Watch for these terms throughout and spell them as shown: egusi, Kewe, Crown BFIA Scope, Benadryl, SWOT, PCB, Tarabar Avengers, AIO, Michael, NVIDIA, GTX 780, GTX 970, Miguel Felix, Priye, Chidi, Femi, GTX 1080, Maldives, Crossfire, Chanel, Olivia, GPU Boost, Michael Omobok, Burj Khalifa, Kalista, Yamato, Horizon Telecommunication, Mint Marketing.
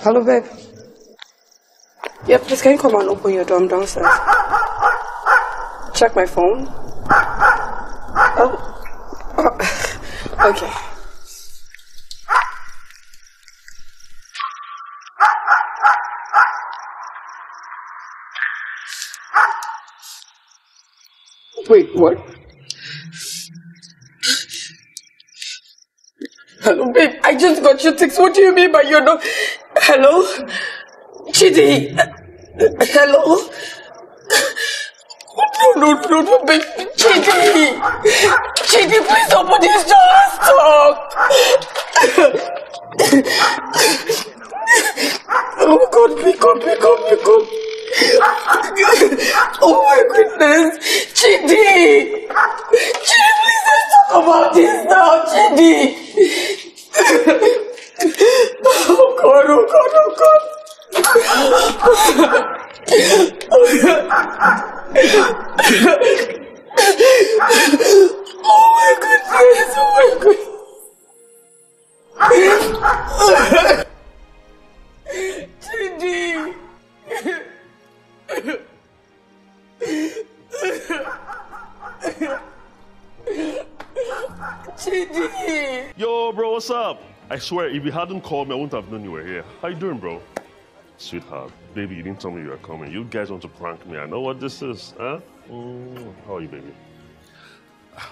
Hello, babe. Yeah, please, can you come and open your door? I'm downstairs. Check my phone. Oh. Okay. Wait, what? Hello, babe. I just got your text. What do you mean by your door? Hello? Chidi? Hello? No, baby. Chidi! Chidi, please open this door, let's talk! Oh God, pick up. Oh my goodness! Chidi! Chidi, please let's talk about this now, Chidi! Oh God. Oh my goodness. Chidi. Chidi. Yo, bro, what's up? I swear, if you hadn't called me, I wouldn't have known you were here. How you doing, bro? Sweetheart, baby, you didn't tell me you were coming. You guys want to prank me. I know what this is, huh? How are you, baby?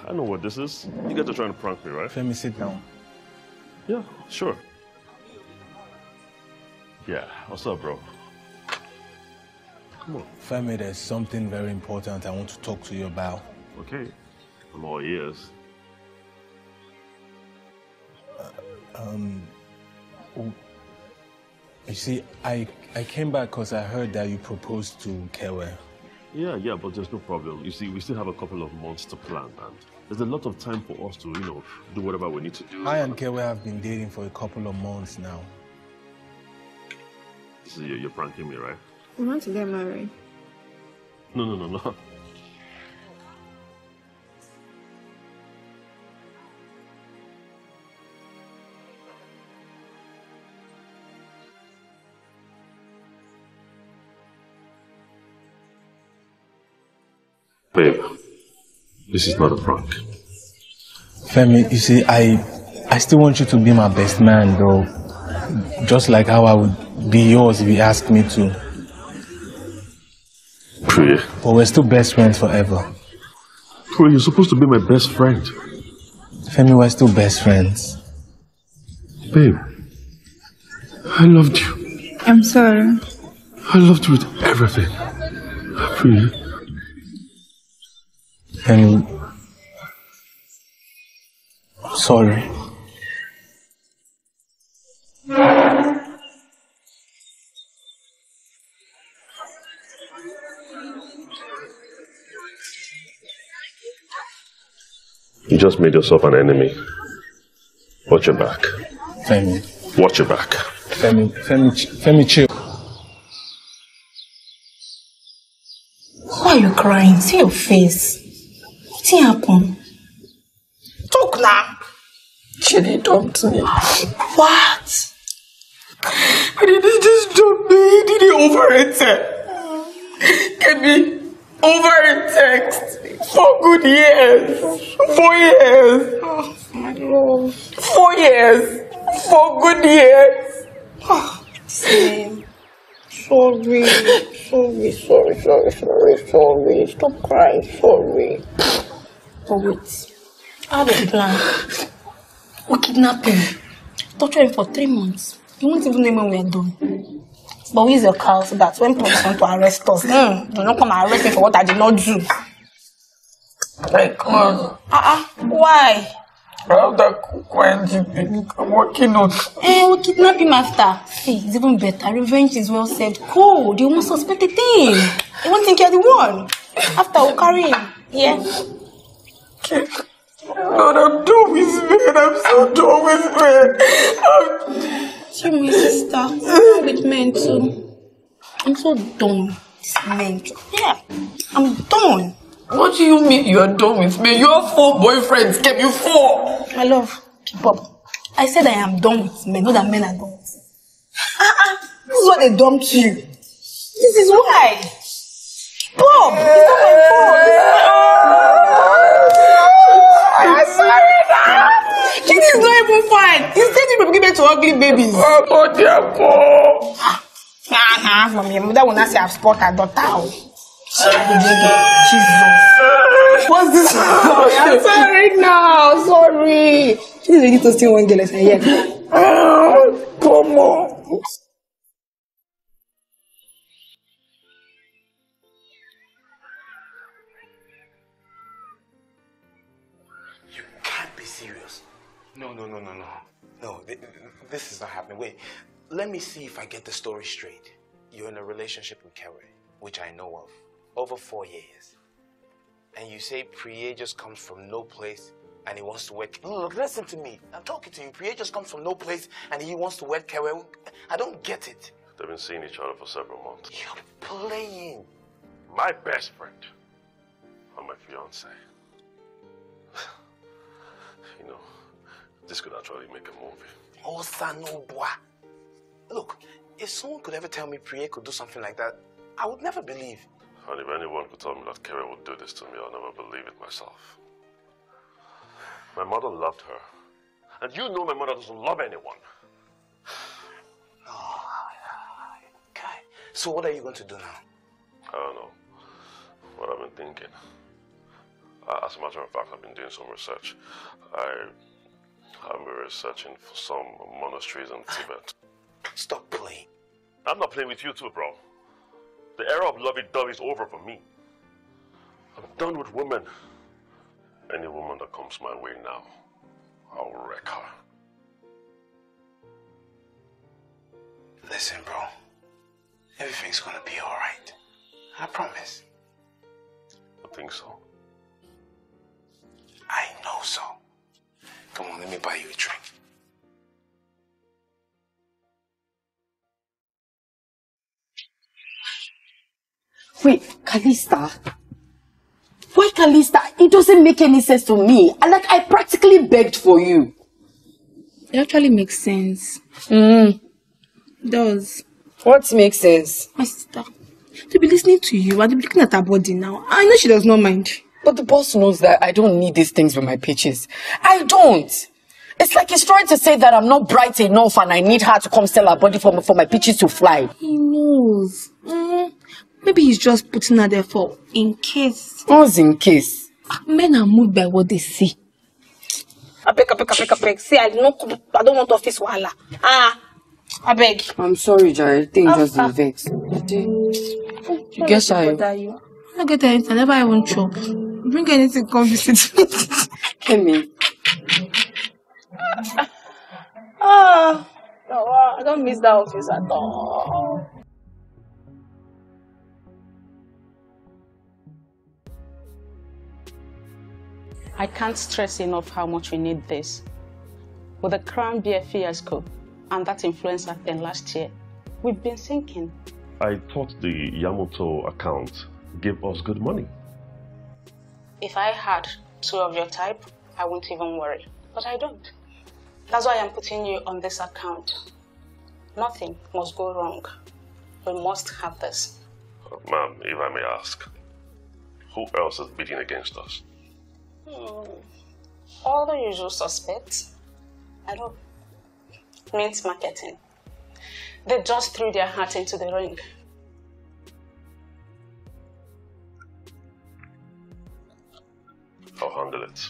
I know what this is. You guys are trying to prank me, right? Femi, sit down. Yeah, sure. Yeah, what's up, bro? Come on. Femi, there's something very important I want to talk to you about. Okay, I'm all ears. You see, I came back because I heard that you proposed to Kewe. Yeah, but there's no problem. You see, we still have a couple of months to plan, and there's a lot of time for us to, do whatever we need to do. I and Kewe have been dating for a couple of months now. So you're pranking me, right? We want to get married. No. Babe, this is not a prank. Femi, you see, I still want you to be my best man, though. Just like how I would be yours if you asked me to. Priye. But we're still best friends forever. Priye, you're supposed to be my best friend. Femi, we're still best friends. Babe, I loved you. I'm sorry. I loved you with everything. Priye. And sorry. You just made yourself an enemy. Watch your back. Femi. Watch your back. Femi, chill. Why are you crying? See your face. What happened? Talk now. Chidi dumped me. What? Why did he just dump me? Did he overreact? Get me overreact for good years. 4 years. Oh my love. 4 years. 4 good years. Oh, same. Sorry. Stop crying. Sorry. But wait, I have a plan. We kidnap him, torture him for 3 months. He won't even know when we are done. But where's your cow so that when police want to arrest us, do not come and arrest me for what I did not do? Like, come on. Why? Working on. We'll kidnap him after. See, it's even better. Revenge is well said. Cold. You won't suspect a thing. You won't think you're the one. After, we'll carry him. Yeah. Okay. Lord, I'm done with men. I'm so done with men. Jimmy, my sister. I'm with men too. I'm so done. This men. Yeah. I'm done. What do you mean you are done with me? You have 4 boyfriends, kept you 4! My love, keep up. I said I am done with men, not that men are done with me. This is what they dumped you. This is why. Bob, it's not my fault. I'm sorry now. Kitty is not even fine. Instead, you people give it to ugly babies. Oh, dear Bob. Mommy, your mother will not say I've spoiled her daughter. Jesus. What's this? I'm sorry now. Sorry. She's ready to steal one girl. Yeah. Come on. You can't be serious. No. No, this is not happening. Wait, let me see if I get the story straight. You're in a relationship with Kewe, which I know of. Over 4 years, and you say Priye just comes from no place and he wants to wed. Look, listen to me. I'm talking to you. Priye just comes from no place and he wants to wed Kewe. I don't get it. They've been seeing each other for several months. You're playing. My best friend, and my fiance. You know, this could actually make a movie. Oh, Sanoboa. Look, if someone could ever tell me Priye could do something like that, I would never believe. And if anyone could tell me that Kewe would do this to me, I'll never believe it myself. My mother loved her. And you know my mother doesn't love anyone. Okay. So what are you going to do now? I don't know. What I've been thinking. As a matter of fact, I've been doing some research. I've been researching for some monasteries in Tibet. Stop playing. I'm not playing with you too, bro. The era of lovey-dovey is over for me. I'm done with women. Any woman that comes my way now, I'll wreck her. Listen, bro. Everything's gonna be alright. I promise. I think so. I know so. Come on, let me buy you a drink. Wait, Kalista? Why Kalista? It doesn't make any sense to me. I practically begged for you. It actually makes sense. It does. What makes sense? My sister, they'll be listening to you and they'll be looking at her body now. I know she does not mind. But the boss knows that I don't need these things with my pitches. I don't. It's like he's trying to say that I'm not bright enough and I need her to come sell her body for my pitches to fly. He knows. Maybe he's just putting her there for in case. What's in case? Men are moved by what they see. I beg. See, I don't want office wahala. I beg. I'm sorry, Jared. Thing just been vexed. You guess I. I don't get anything. I never even chop. Bring anything, come visit me. Femi. I don't miss that office at all. I can't stress enough how much we need this. With the Crown BFIA Scope and that influencer thing last year, we've been sinking. I thought the Yamato account gave us good money. If I had 2 of your type, I wouldn't even worry. But I don't. That's why I'm putting you on this account. Nothing must go wrong. We must have this. Ma'am, if I may ask, who else is bidding against us? All the usual suspects. I know. Mint Marketing. They just threw their hat into the ring. I'll handle it.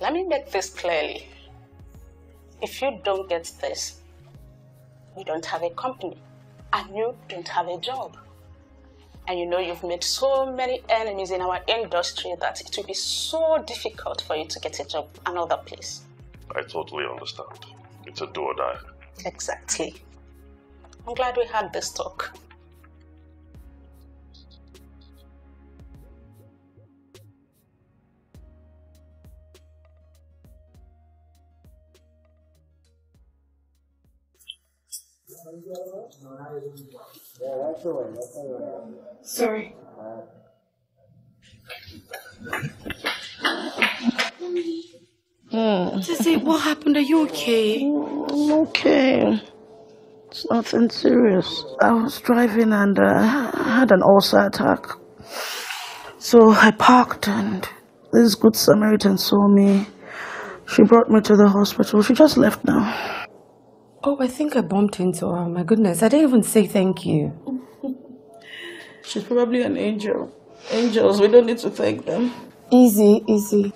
Let me make this clearly. If you don't get this, you don't have a company. and you don't have a job. And you know you've made so many enemies in our industry that it will be so difficult for you to get a job another place. I totally understand. It's a do or die. Exactly. I'm glad we had this talk. Sorry. Sissy, what happened? Are you okay? I'm okay. It's nothing serious. I was driving and I had an ulcer attack. So I parked and this good Samaritan saw me. She brought me to the hospital. She just left now. Oh, I think I bumped into her. My goodness, I didn't even say thank you. She's probably an angel. Angels, we don't need to thank them. Easy, easy.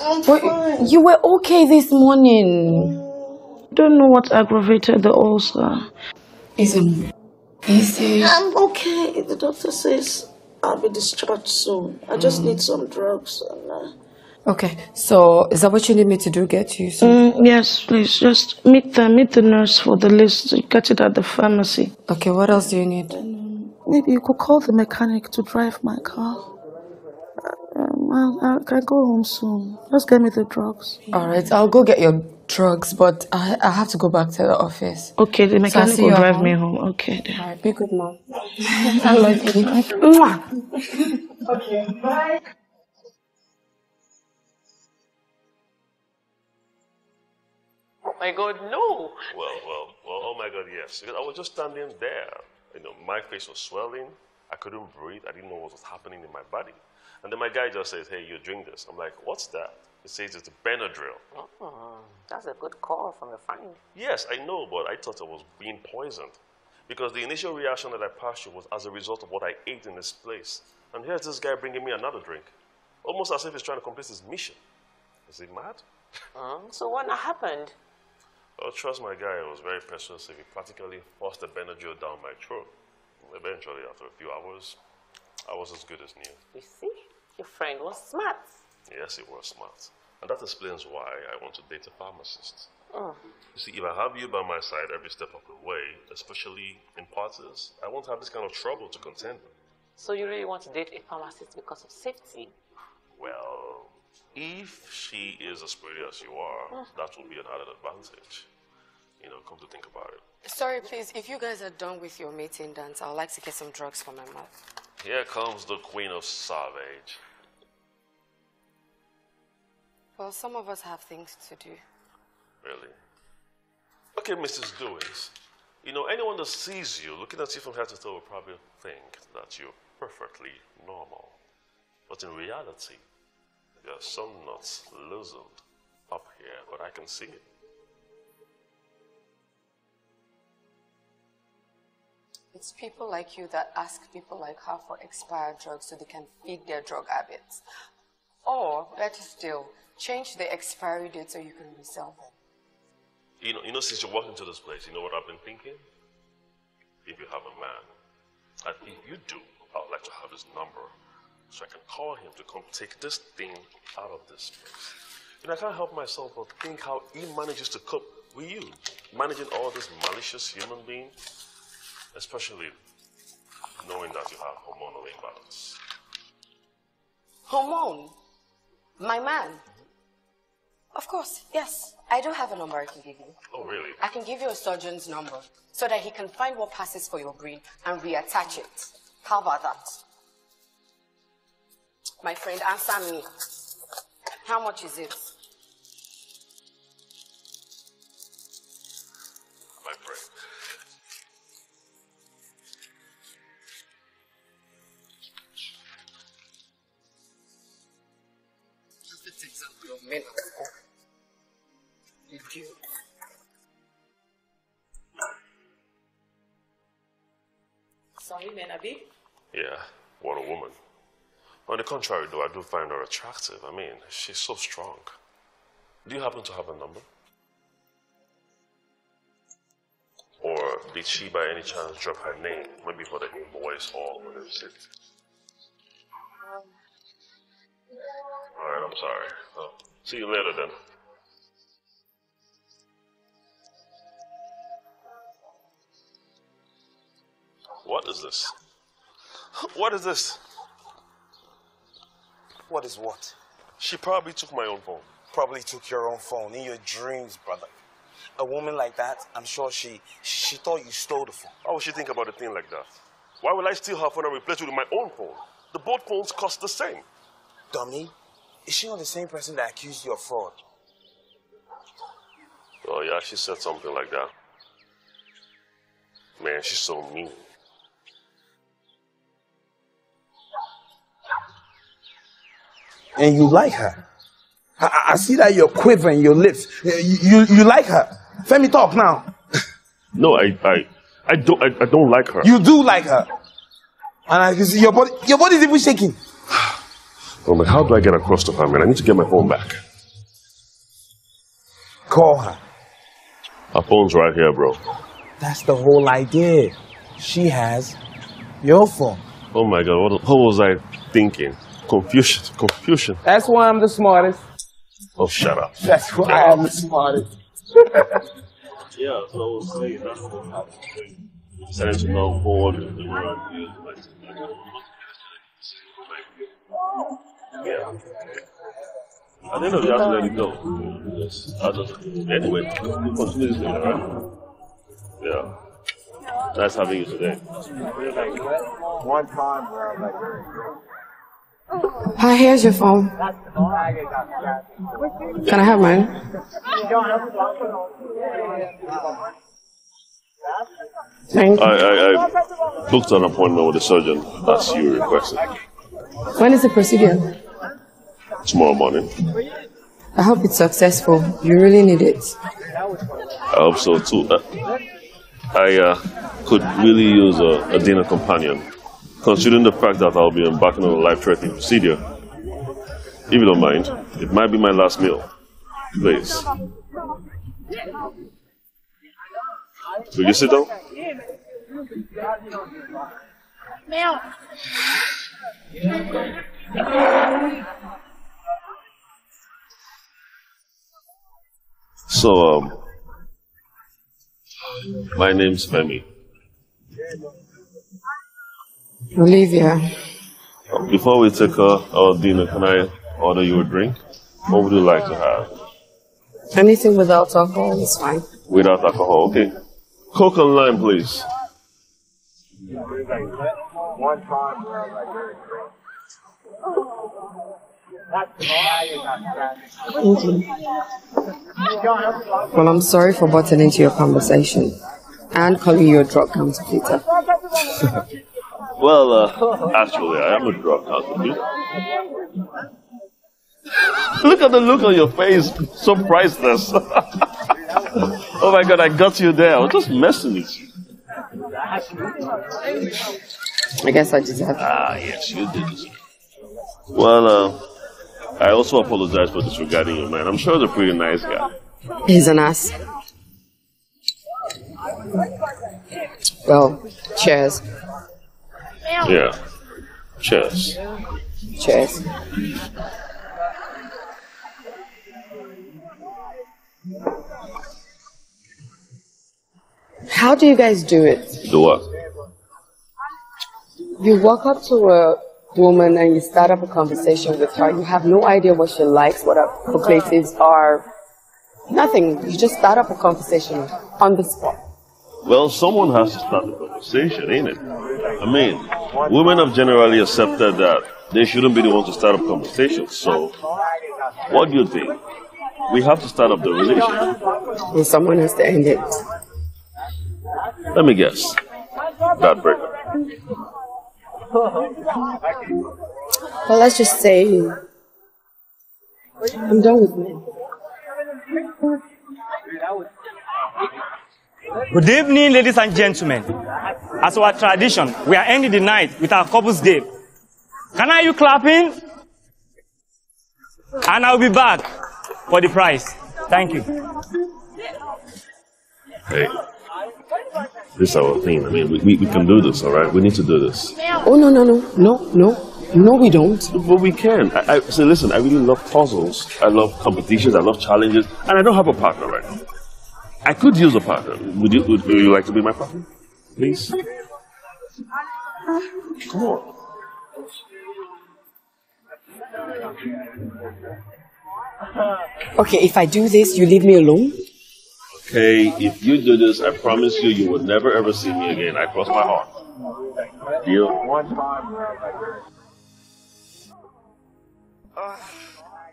I'm fine. You were okay this morning. Don't know what aggravated the ulcer. Easy. Easy. I'm okay. The doctor says I'll be discharged soon. I just need some drugs and... Okay, so is that what you need me to do, get you some? Yes, please, just meet the nurse for the list. You get it at the pharmacy. Okay, what else do you need? Maybe you could call the mechanic to drive my car. I can go home soon. Just get me the drugs. Alright, I'll go get your drugs, but I have to go back to the office. Okay, the mechanic will drive me home. Okay, then. Alright, be good, Mom. I love you. Okay, bye. My God, no! Well, oh my God, yes. Because I was just standing there. You know, my face was swelling. I couldn't breathe. I didn't know what was happening in my body. And then my guy just says, hey, you drink this. I'm like, what's that? He says it's Benadryl. Oh, that's a good call from a friend. Yes, I know, but I thought I was being poisoned. Because the initial reaction that I passed through was as a result of what I ate in this place. And here's this guy bringing me another drink. Almost as if he's trying to complete his mission. Is he mad? So what happened? Oh, trust my guy, it was very persuasive. He practically forced the Benadryl down my throat. Eventually, after a few hours, I was as good as new. You see? Your friend was smart. Yes, he was smart. And that explains why I want to date a pharmacist. Oh. You see, if I have you by my side every step of the way, especially in parties, I won't have this kind of trouble to contend with. So you really want to date a pharmacist because of safety? Well... if she is as pretty as you are, that will be an added advantage. You know, come to think about it. Sorry, please, if you guys are done with your mating dance, I'd like to get some drugs for my mouth. Here comes the queen of savage. Well, some of us have things to do. Really? Okay, Mrs. Doings. You know, anyone that sees you, looking at you from head to toe, will probably think that you're perfectly normal. But in reality... there are some knots loosened up here, but I can see it. It's people like you that ask people like her for expired drugs so they can feed their drug habits. Or, better still, change the expiry date so you can resell them. You know, since you walked into this place, you know what I've been thinking? If you have a man, and if you do, I would like to have his number. So I can call him to come take this thing out of this place. And I can't help myself but think how he manages to cope with you. Managing all this malicious human being, especially knowing that you have hormonal imbalance. Hormone? My man? Of course, yes. I do have a number I can give you. Oh, really? I can give you a surgeon's number so that he can find what passes for your brain and reattach it. How about that? My friend, answer me. How much is it? My friend. Just the things that your men are you. Sorry, Menabi? Yeah, what a woman. On the contrary, though, I do find her attractive. I mean, she's so strong. Do you happen to have a number? Or did she by any chance drop her name, maybe for the invoice or for the receipt? Alright, I'm sorry. So, see you later then. What is this? What is this? What is what? She probably took my own phone. Probably took your own phone in your dreams, brother. A woman like that, I'm sure she thought you stole the phone. How would she think about a thing like that? Why would I steal her phone and replace it with my own phone? The both phones cost the same. Dummy, is she not the same person that accused you of fraud? Oh yeah, she said something like that. Man, she's so mean. And you like her. I see that you're quivering your lips. You like her. Femi, talk now. No, I don't like her. You do like her. And I can see your body's even shaking. Oh man, how do I get across to her, man? I need to get my phone back. Call her. Her phone's right here, bro. That's the whole idea. She has your phone. Oh my God, what was I thinking? Confusion. That's why I'm the smartest. Oh, shut up. That's why I'm the smartest. Yeah, so I was saying that's what happened. Decided to go forward in the world. Yeah. I didn't know you have to let it go. Anyway, we'll continue this later, right? Yeah. Nice having you today. One time where I'm like, hi, here's your phone. Can I have mine? Thank you. I booked an appointment with the surgeon as you requested. When is the procedure? Tomorrow morning. I hope it's successful. You really need it. I hope so too. I could really use a dinner companion. Considering the fact that I'll be embarking on a life-threatening procedure, if you don't mind, it might be my last meal. Please. Will you sit down? So, my name's Femi. Olivia. Before we take our dinner, can I order you a drink? What would you like to have? Anything without alcohol is fine. Without alcohol, okay. Coke and lime, please. Thank you. Well, I'm sorry for butting into your conversation and calling you a drug counterfeiter. Well, actually, I am a drug counterfeiter. Look at the look on your face. So priceless. Oh my God, I got you there. I was just messing with you. I guess I deserve it. Ah, yes, you did. Well, I also apologize for disregarding you, man. I'm sure he's a pretty nice guy. He's an ass. Well, cheers. Yeah. Cheers. Cheers. How do you guys do it? Do what? You walk up to a woman and you start up a conversation with her. You have no idea what she likes, what her proclivities are. Nothing. You just start up a conversation on the spot. Well, someone has to start the conversation, ain't it? I mean, women have generally accepted that they shouldn't be the ones to start up conversations, so what do you think? We have to start up the relationship. Well, someone has to end it. Let me guess. Bad breakup. Well, let's just say I'm done with men. Good evening, ladies and gentlemen. As our tradition, we are ending the night with our couple's day. Can I hear you clapping? And I'll be back for the prize. Thank you. Hey, This is our thing. I mean, we can do this, all right? We need to do this. Oh, no, we don't. But we can. So listen, I really love puzzles. I love competitions. I love challenges. And I don't have a partner right now. I could use a partner. Would you like to be my partner? Please? Come on. Okay, if I do this, you leave me alone? Okay, if you do this, I promise you, you will never ever see me again. I cross my heart. Deal?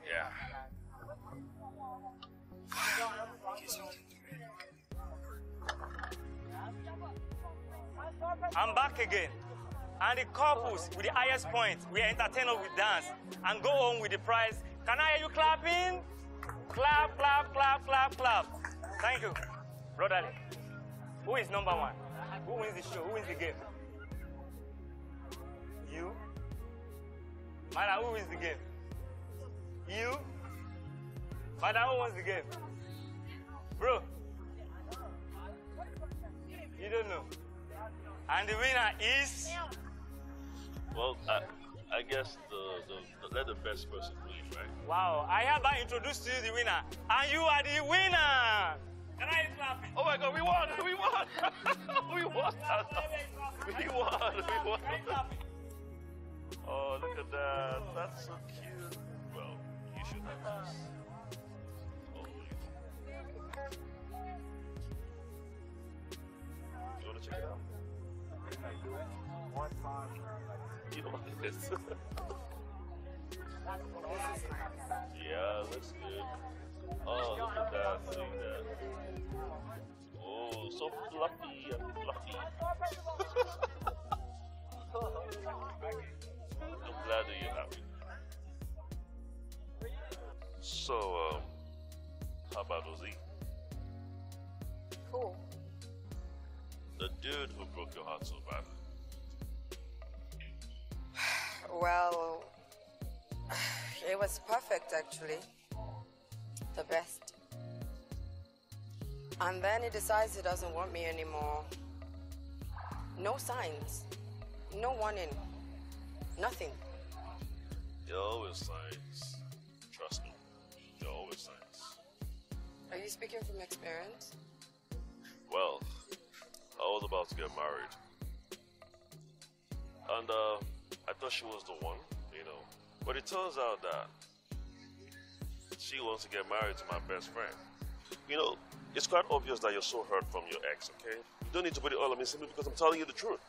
Yeah. I'm back again. And the couples with the highest points, we are entertained with dance and go home with the prize. Can I hear you clapping? Clap, clap, clap, clap, clap. Thank you. Brotherly. Who is number one? Who wins the show? Who wins the game? You? Madam, who wins the game? You? Madam, who wins the game? Bro? You don't know. And the winner is? Well, I guess let the best person win, right? Wow, I have introduced to you the winner, and you are the winner! Can I clap? Oh my God, we won! We won! We won! We won! We won! Oh, look at that. That's so cute. Well, you should have this. Oh, you want to check it out? You don't like this. Yeah, looks good. Oh, look at that. Look at that. Oh, so fluffy and fluffy. I'm glad that you're happy. So, how about Ozzy? Cool. The dude who broke your heart so badly. Well, it was perfect actually, the best. And then he decides he doesn't want me anymore. No signs, no warning, nothing. There are always signs, trust me, there are always signs. Are you speaking from experience? Well, I was about to get married. And I thought she was the one, you know. But it turns out that she wants to get married to my best friend. You know, it's quite obvious that you're so hurt from your ex, okay? You don't need to put it all on me simply because I'm telling you the truth.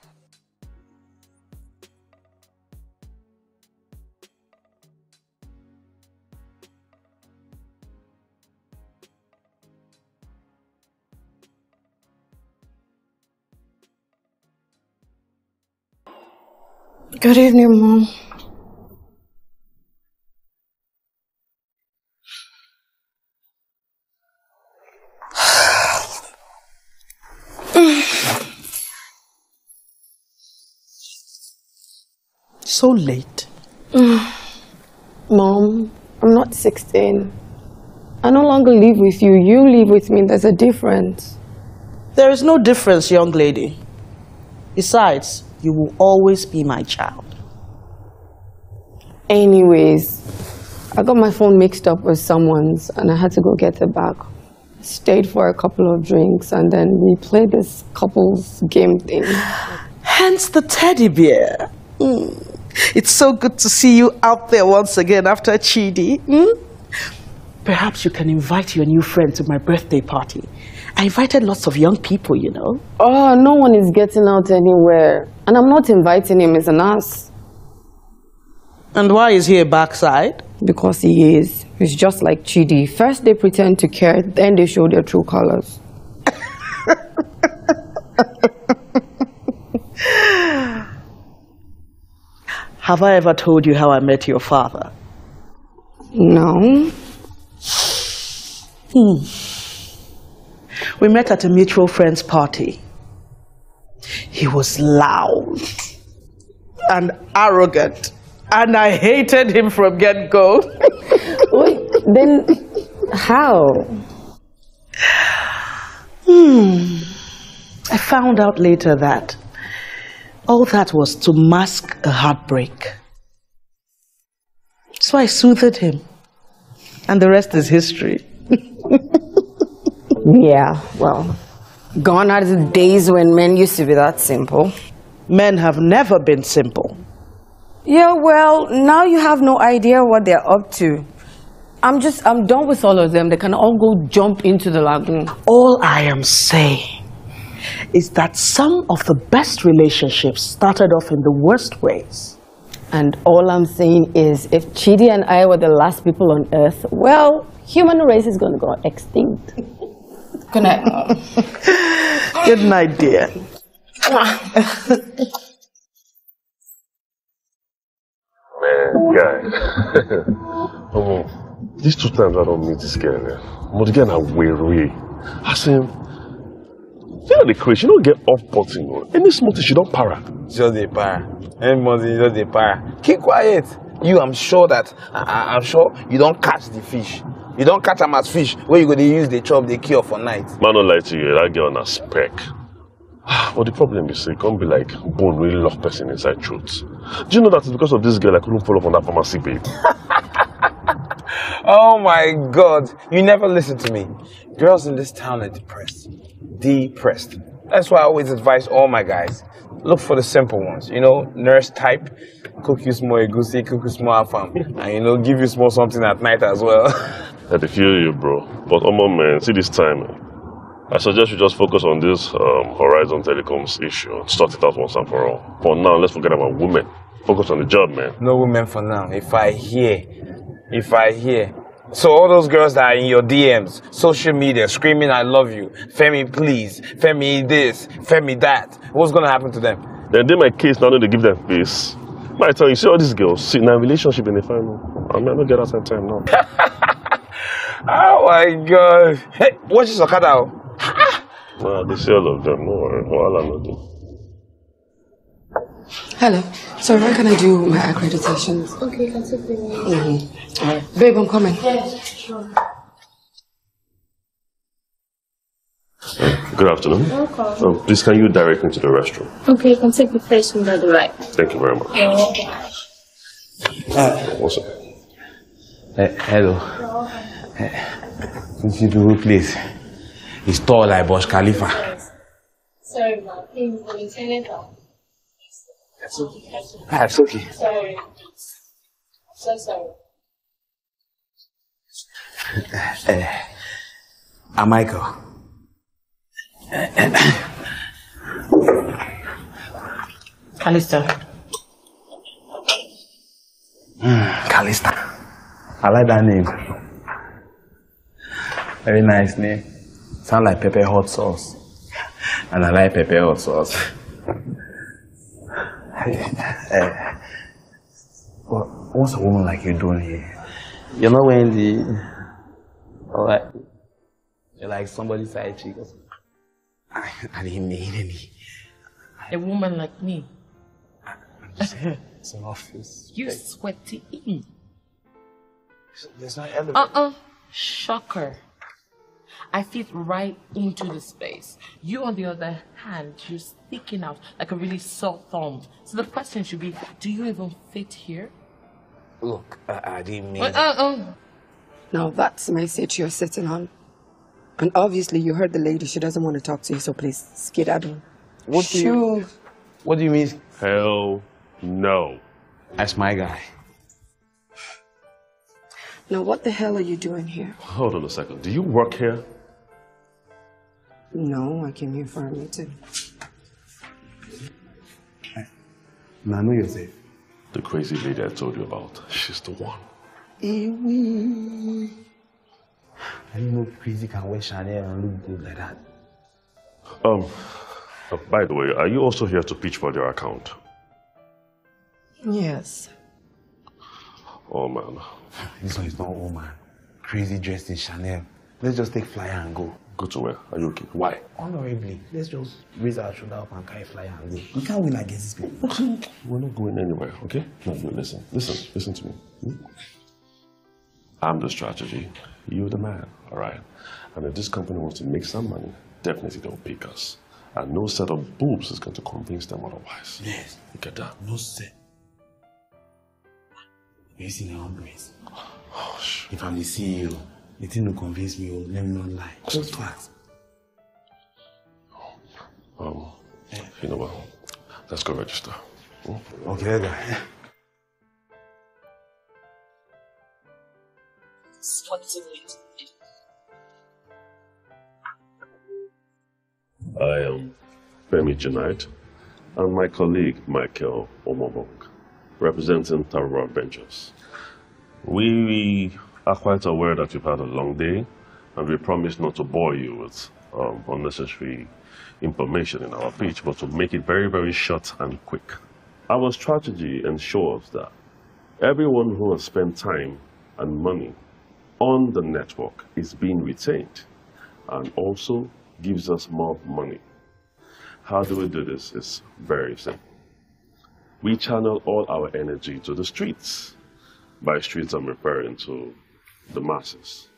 Good evening, Mom. So late. Mom, I'm not 16. I no longer live with you. You live with me. There's a difference. There is no difference, young lady. Besides, you will always be my child. Anyways, I got my phone mixed up with someone's and I had to go get it back. Stayed for a couple of drinks and then we played this couple's game thing. Hence the teddy bear. Mm. It's so good to see you out there once again after Chidi. Mm? Perhaps you can invite your new friend to my birthday party. I invited lots of young people, you know. Oh, no one is getting out anywhere. And I'm not inviting him, it's an ass. And why is he a backside? Because he is. He's just like Chidi. First they pretend to care, then they show their true colors. Have I ever told you how I met your father? No. We met at a mutual friend's party. He was loud and arrogant, and I hated him from get-go. Wait, then how? I found out later that all that was to mask a heartbreak. So I soothed him, and the rest is history. Yeah, well, gone are the days when men used to be that simple. Men have never been simple. Yeah, well, now you have no idea what they're up to. I'm done with all of them. They can all go jump into the lagoon. All I am saying is that some of the best relationships started off in the worst ways. And all I'm saying is, if Chidi and I were the last people on Earth, well, human race is going to go extinct. Good night, Mom. Good night, dear. Man, guys. These two times I don't meet this girl, man. But again, I'm weary. I say, you know the craze, you don't get off button. Any small thing, she don't para. Just the para. Anybody, just the para. Keep quiet. You, I'm sure you don't catch the fish. You don't catch them as fish. Where you go, they use the chop, they cure for night. Man, don't lie to you. That girl on a speck. But the problem is, it can't be like bone really lock person inside truth. Do you know that it's because of this girl I couldn't follow up on that pharmacy, babe? Oh my God, you never listen to me. Girls in this town are depressed. Depressed. That's why I always advise all my guys, look for the simple ones. You know, nurse type, cook you small egusi, cook you small afam, and you know, give you small something at night as well. I feel you, bro. But oh man, see this time. I suggest you just focus on this Horizon Telecoms issue and sort it out once and for all. For now, let's forget about women. Focus on the job, man. No women for now. If I hear. So all those girls that are in your DMs, social media, screaming, I love you. Femi, please. Femi this. Femi that. What's going to happen to them? Then my kids now know they give them face. My time, you see all these girls sitting in a relationship in the family. I'm not going to get out of time now. Oh my God. Hey, watch this Okada. Well, they see all of them, no worry. Hello. Sorry, when can I do my accreditations? Okay, that's it. All right. Babe, I'm coming. Yes, sure. Good afternoon. Welcome. Oh, please, can you direct me to the restroom? Okay, you can take the place from the right. Thank you very much. You're welcome. What's up? Hello. This is the real place. He's tall like Burj Khalifa. Sorry, ma. Please, we'll turn it off. That's okay. That's okay. Sorry. I'm so sorry. I'm Michael. Kalista. Kalista. I like that name. Very nice name. Sound like pepper hot sauce. And I like pepper hot sauce. What's a woman like you doing here? You're not wearing the... Alright. You're like somebody's side chick. I didn't mean any. A woman like me? It's an office. You sweaty. There's no elevator. Shocker. I fit right into the space. You, on the other hand, you're sticking out like a really sore thumb. So the question should be, do you even fit here? Look, I didn't mean... Now that's the message you're sitting on. And obviously you heard the lady. She doesn't want to talk to you, so please, skedaddle. What do you mean? Hell no. That's my guy. Now what the hell are you doing here? Hold on a second. Do you work here? No, I came here for a meeting. Now I know you're safe. The crazy lady I told you about, she's the one. Ewe. I didn't know crazy can wear Chanel and look good like that. By the way, are you also here to pitch for their account? Yes. Oh man. This one is not old man. Crazy dressed in Chanel. Let's just take flyer and go. Go to where? Are you okay? Why? Honorably, let's just raise our shoulder up and carry flyer and go. We can't win against these people. We're not going anywhere, okay? No, listen to me. I'm the strategy, you're the man, all right? And if this company wants to make some money, definitely don't pick us. And no set of boobs is going to convince them otherwise. Yes. Look at that. No set. You see my own place. Oh, sure. If I'm the CEO, the thing will convince me, let me not lie. Just facts. You know what? Let's go register. Oh. Okay, guy. I am Femi tonight, and my colleague Michael Omobok, representing Tarabar Avengers. We are quite aware that you've had a long day, and we promise not to bore you with unnecessary information in our pitch, but to make it very, very short and quick. Our strategy ensures that everyone who has spent time and money on the network is being retained and also gives us more money. How do we do this? It's very simple. We channel all our energy to the streets. By streets, I'm referring to the masses.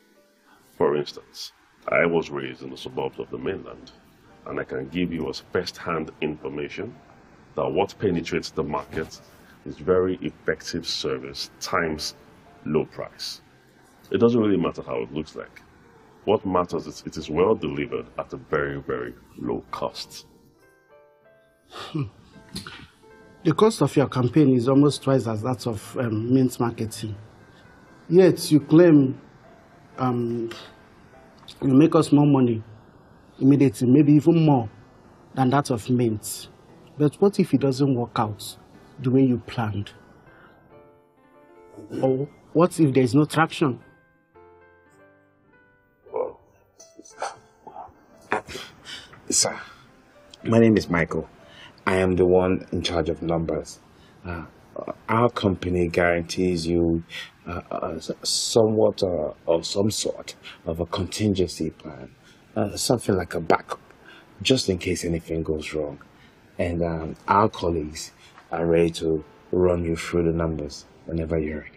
For instance, I was raised in the suburbs of the mainland, and I can give you as first-hand information that what penetrates the market is very effective service times low price. It doesn't really matter how it looks like. What matters is it is well delivered at a very, very low cost. The cost of your campaign is almost twice as that of Mint Marketing. Yet you claim you make us more money immediately, maybe even more than that of Mint. But what if it doesn't work out the way you planned? Or what if there is no traction? Sir, my name is Michael. I am the one in charge of numbers. Our company guarantees you some sort of a contingency plan, something like a backup, just in case anything goes wrong. And our colleagues are ready to run you through the numbers whenever you're ready.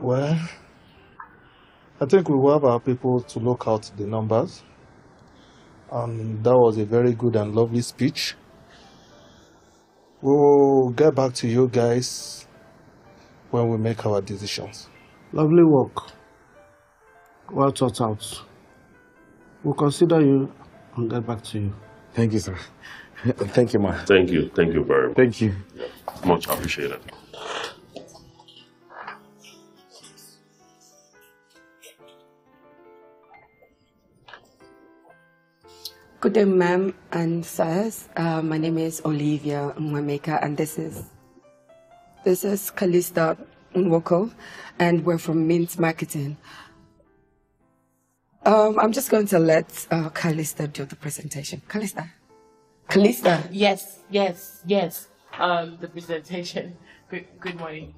Well, I think we will have our people to look out the numbers. And that was a very good and lovely speech. We'll get back to you guys when we make our decisions. Lovely work. Well thought out. We'll consider you and get back to you. Thank you, sir. Thank you, man. Thank you. Thank you very much. Thank you. Much appreciated. Good day, ma'am and sirs. My name is Olivia Mwameka, and this is Kalista Nwoko, and we're from Mint Marketing. I'm just going to let Kalista do the presentation. Kalista? Kalista? Yes. The presentation. Good morning.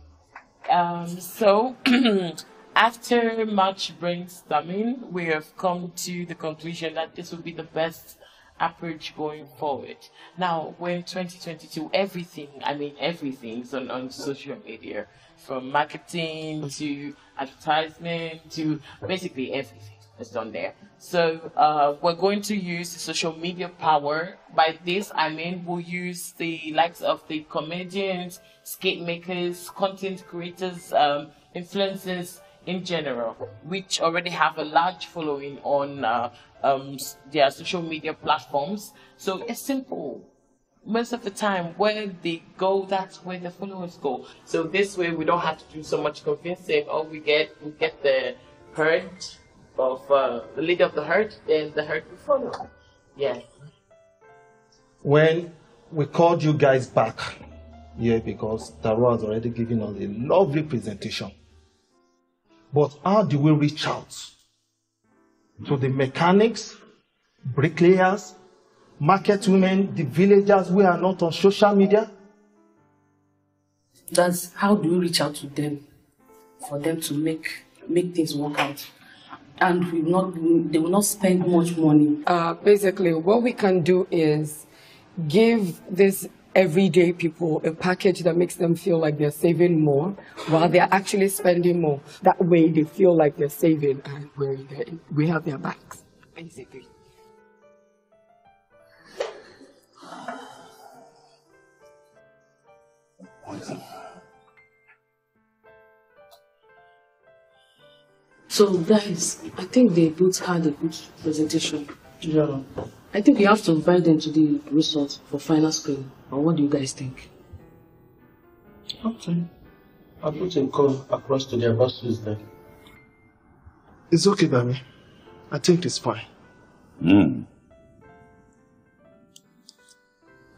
After much brainstorming, we have come to the conclusion that this will be the best approach going forward. Now, we're in 2022, everything is on social media, from marketing to advertisement to basically everything that's done there. So we're going to use the social media power. By this, I mean we'll use the likes of the comedians, skate makers, content creators, influencers, in general, which already have a large following on their social media platforms. So it's simple. Most of the time, where they go, that's where the followers go. So this way, we don't have to do so much convincing. All we get the herd of the leader of the herd, then the herd will follow. Yes. When we called you guys back, because Taro has already given us a lovely presentation. But how do we reach out to the mechanics, bricklayers, market women, the villagers who are not on social media? That's how do we reach out to them for them to make things work out, and they will not spend much money. Basically, what we can do is give these everyday people a package that makes them feel like they're saving more while they're actually spending more. That way they feel like they're saving and we have their backs, basically. So guys, I think they both had a good presentation. Yeah. I think we have to invite them to the resort for final screening. Or what do you guys think? Okay. I'll put a call across to their bosses then. It's okay, Bami. I think it's fine. Mm.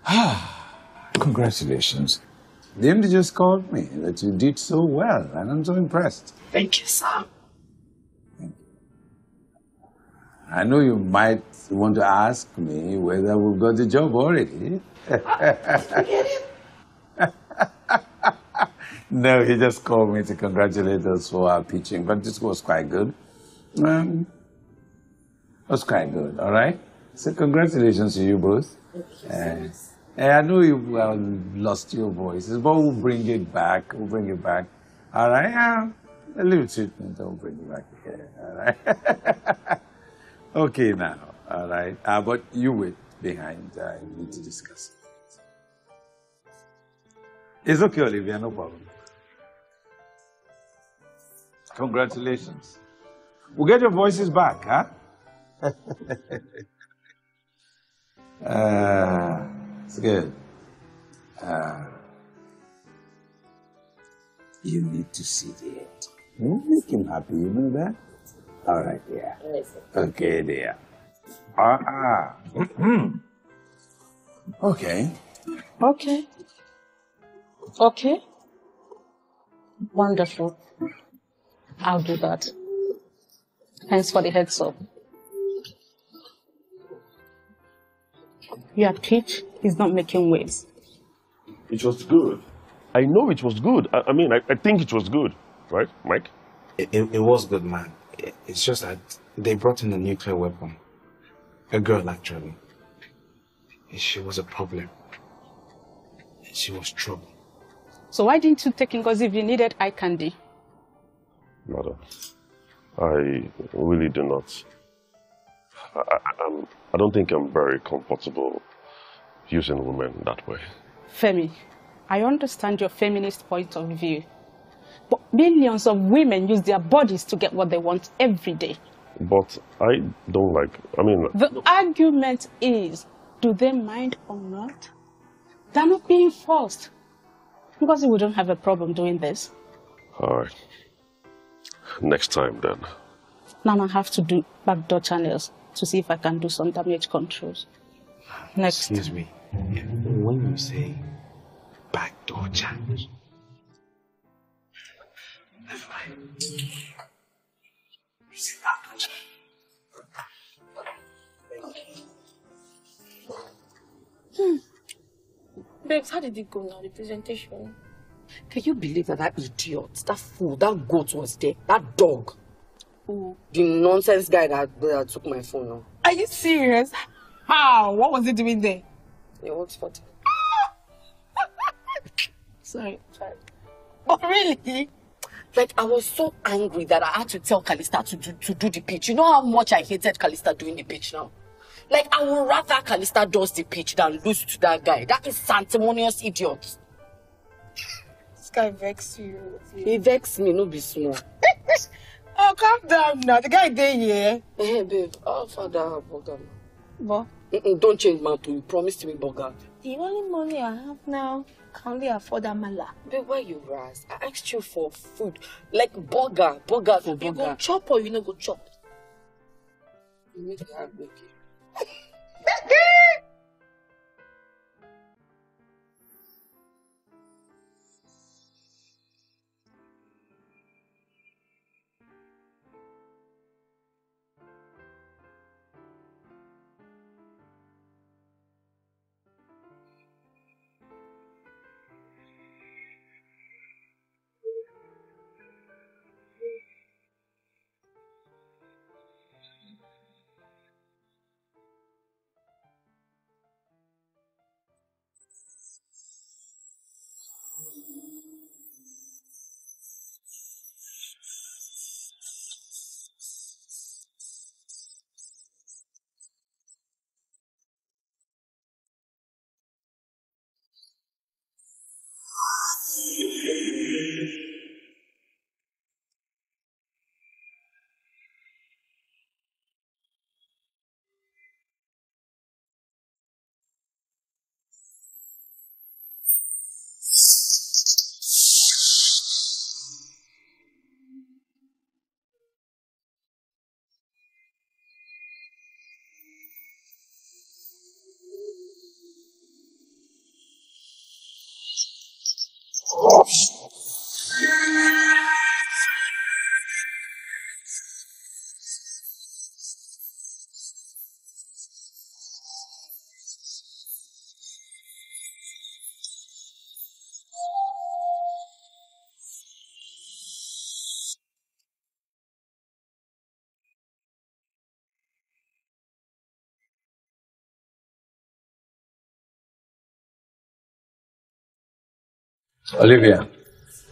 Ah, congratulations. The MD just called me that you did so well, and I'm so impressed. Thank you, sir. I know you might want to ask me whether we've got the job already. No, he just called me to congratulate us for our pitching, but this was quite good. It was quite good, all right? So congratulations to you both. Thank you so much. I know you've lost your voices, but we'll bring it back. We'll bring it back. All right? A little treatment, I'll bring it back here. All right? Okay now, all right. But you wait behind. We need to discuss it. It's okay, Olivia, no problem. Congratulations. We'll get your voices back, huh? It's good. You need to see the end. You make him happy, you know that? All right, dear. Okay, dear. Okay. Okay. Okay. Wonderful. I'll do that. Thanks for the heads up. Your pitch is not making waves. It was good. I know it was good. I mean, I think it was good. Right, Mike? It was good, man. It's just that they brought in a nuclear weapon. A girl, actually. She was a problem. She was trouble. So why didn't you take in Ngozi if you needed eye candy? Madam, I really do not. I don't think I'm very comfortable using women that way. Femi, I understand your feminist point of view. But millions of women use their bodies to get what they want every day. But I don't like, The argument is, do they mind or not? They're not being forced. Because we don't have a problem doing this. All right. Next time then. Now I have to do backdoor channels to see if I can do some damage controls. Next. Excuse me. When you say backdoor channels, Babes, how did it go now, the presentation? Can you believe that idiot, that fool, that goat was there? That dog? Ooh. The nonsense guy that took my phone now. Are you serious? How? What was he doing there? He works for it. Sorry. Oh, really? Like, I was so angry that I had to tell Kalista to do the pitch. You know how much I hated Kalista doing the pitch now? Like, I would rather Kalista does the pitch than lose to that guy. That is sanctimonious idiot. This guy vexed you. He vexed me, no be small. Oh, calm down now. The guy there, yeah? Hey, babe, I'll find out burger. What? Don't change man to you. Promised me burger. The only money I have now can only afford amala. Babe, why you ras? I asked you for food. Like burger. For burger. You go chop or you no go chop? You need to have baby. Olivia,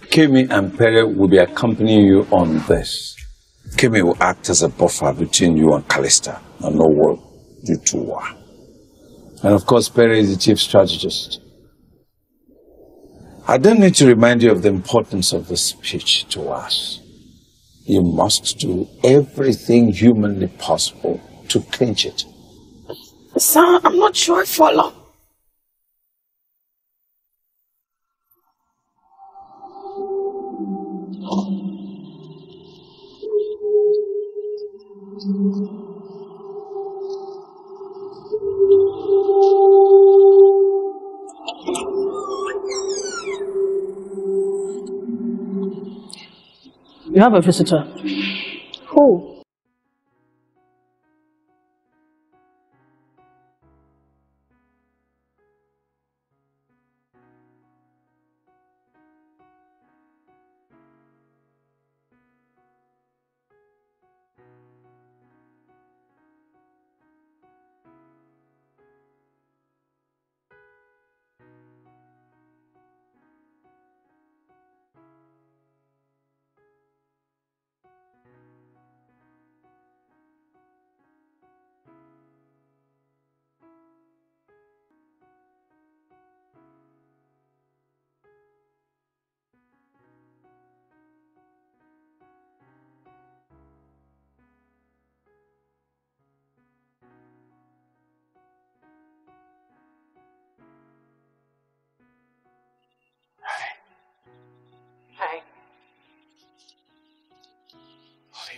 Kewe and Pere will be accompanying you on this. Kewe will act as a buffer between you and Kalista and know what you two are. And of course, Pere is the chief strategist. I don't need to remind you of the importance of this speech to us. You must do everything humanly possible to clinch it. Sir, I'm not sure I follow. You have a visitor. Who?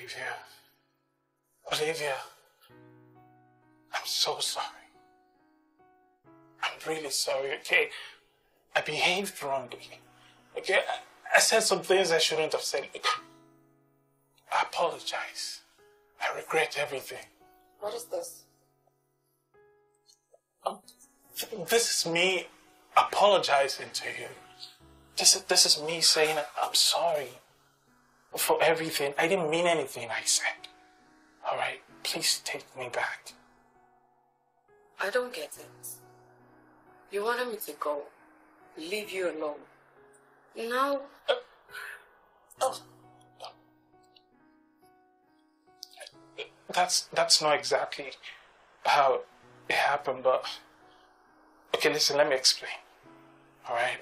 Olivia, Olivia, I'm so sorry. I'm really sorry, okay? I behaved wrongly, okay? I said some things I shouldn't have said. I apologize. I regret everything. What is this? This is me apologizing to you. This is me saying I'm sorry. For everything. I didn't mean anything I said. All right? Please take me back. I don't get it. You wanted me to go. Leave you alone. Now... That's not exactly how it happened, but... Okay, listen, let me explain. All right?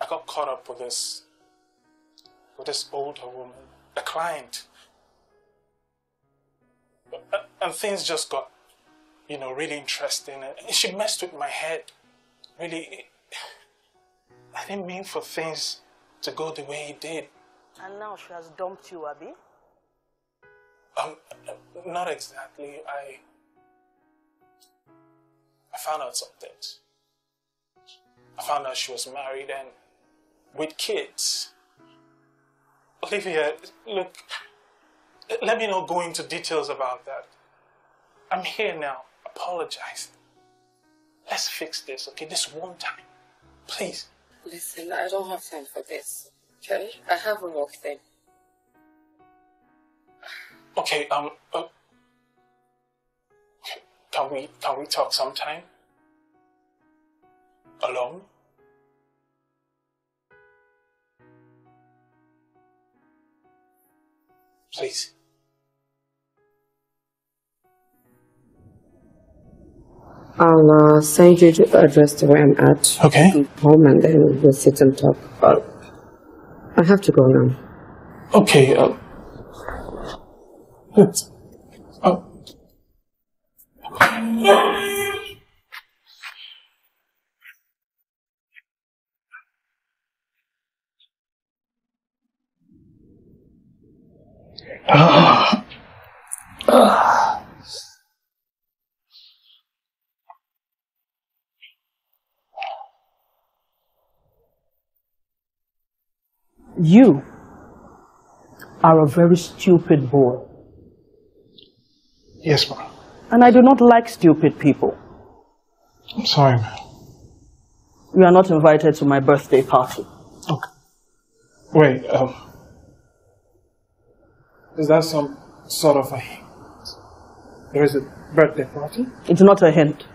I got caught up with this older woman, a client, and things just got, really interesting, and she messed with my head. Really, I didn't mean for things to go the way it did. And now she has dumped you, Abi? Not exactly. I found out some things. I found out she was married and with kids. Olivia, look, let me not go into details about that. I'm here now, apologizing. Let's fix this, okay? This one time, please. Listen, I don't have time for this, okay? I have a work thing. Okay, can we talk sometime? Alone? Please. I'll send you the address to where I'm at. Okay. Home, and then we'll sit and talk. I have to go now. Okay. You are a very stupid boy. Yes, ma'am. And I do not like stupid people. I'm sorry, ma'am. You are not invited to my birthday party. Okay. Wait, is that some sort of a hint? There is a birthday party? It's not a hint.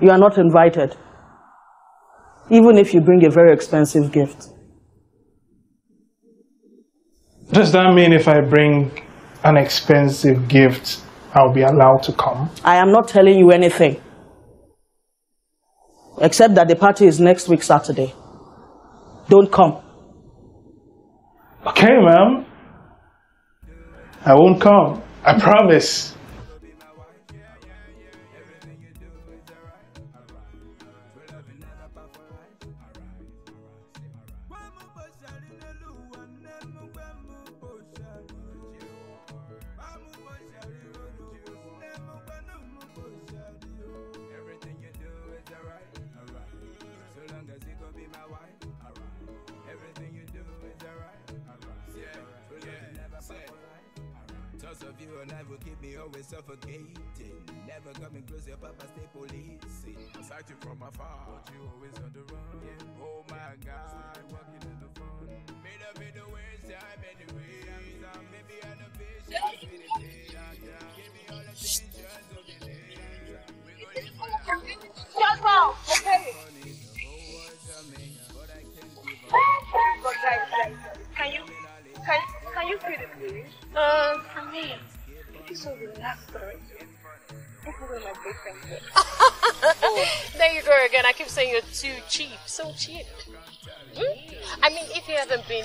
You are not invited. Even if you bring a very expensive gift. Does that mean if I bring an expensive gift, I'll be allowed to come? I am not telling you anything. Except that the party is next week, Saturday. Don't come. Okay, ma'am. I won't come. I promise.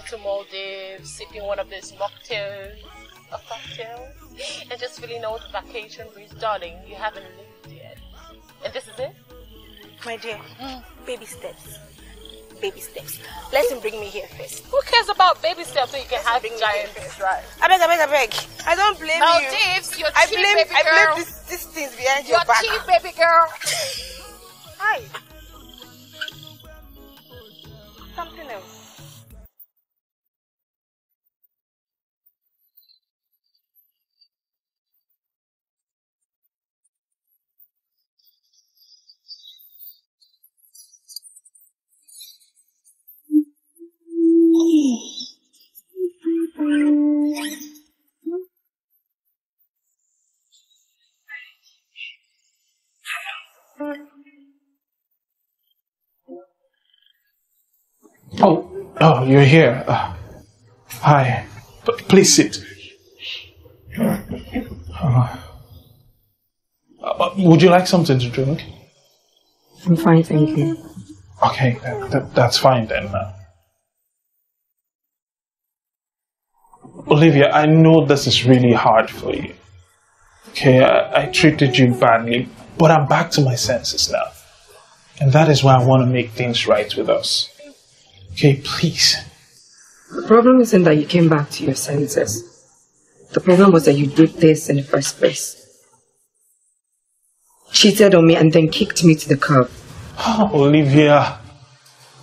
To Maldives, sipping one of those mocktails, a cocktail, and just feeling old vacation breeze, darling. You haven't lived yet, and this is it, my dear. Baby steps, baby steps. Let him bring me here first. Who cares about baby steps? So you can have a giant face, right? I beg. I don't blame you. Maldives, you're cheap, baby girl. I blame these things behind your back. You're cheap, baby girl. Hi. Something else. Oh, you're here. Hi. Please sit. Would you like something to drink? I'm fine, thank you. Okay, that's fine then. Olivia, I know this is really hard for you. Okay, I treated you badly, but I'm back to my senses now. And that is why I want to make things right with us. Okay, please. The problem isn't that you came back to your senses. The problem was that you did this in the first place. Cheated on me and then kicked me to the curb. Oh, Olivia,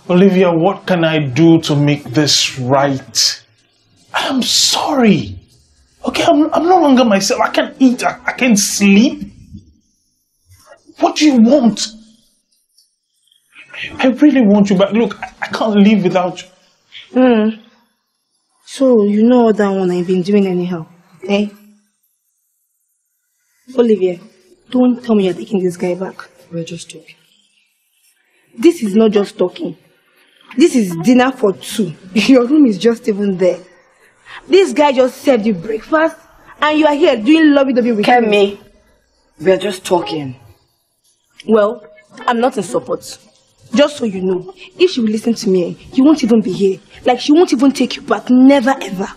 what can I do to make this right? I'm sorry. Okay, I'm no longer myself. I can't eat. I can't sleep. What do you want? I really want you back. Look, I can't live without you. So, you know all that one I've been doing anyhow, eh? Olivia, don't tell me you're taking this guy back. We're just talking. This is not just talking. This is dinner for two. Your room is just even there. This guy just served you breakfast, and you are here doing lovey-dovey with him. Kemi, we are just talking. Well, I'm not in support. Just so you know, if she will listen to me, you won't even be here. Like, she won't even take you back. Never, ever.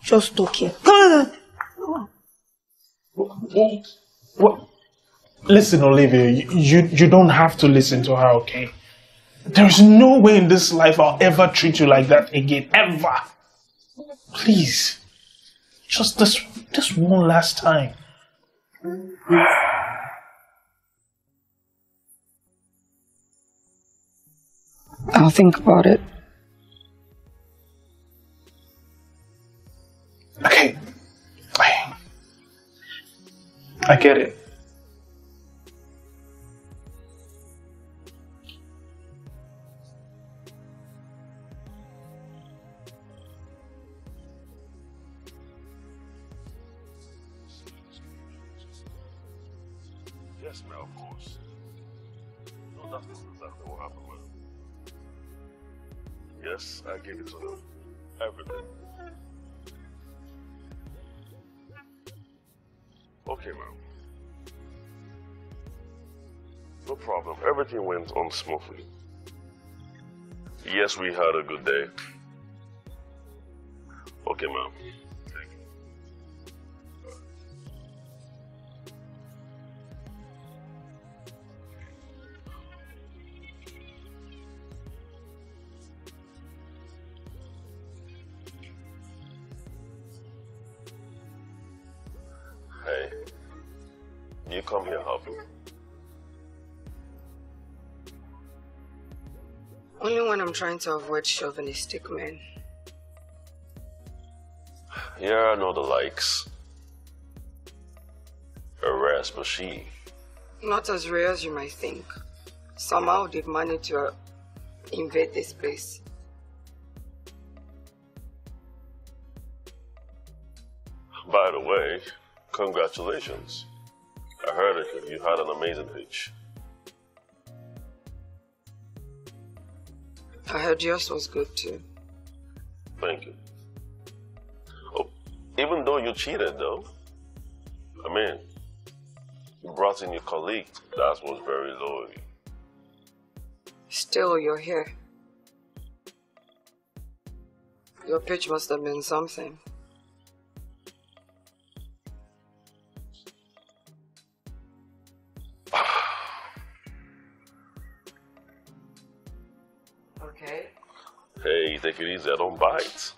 Just talking. Come on. Well, listen, Olivia, you don't have to listen to her, okay? There's no way in this life I'll ever treat you like that again. Ever. Please, just this one last time. I'll think about it. I get it. Yes, ma'am, of course. No, that's exactly what happened with them. Yes, I gave it to them. Everything. Okay, ma'am. No problem. Everything went on smoothly. Yes, we had a good day. Okay, ma'am. Thank you. Hey. You come here, Harvey. Only when I'm trying to avoid chauvinistic men. Here are no the likes. A rare species. Not as rare as you might think. Somehow they've managed to invade this place. By the way, congratulations. I heard it, you had an amazing hitch. I heard yours was good too. Thank you. Oh, even though you cheated though, I mean, you brought in your colleague, that was very low. Still, you're here. Your pitch must have been something. Hey, take it easy, I don't bite.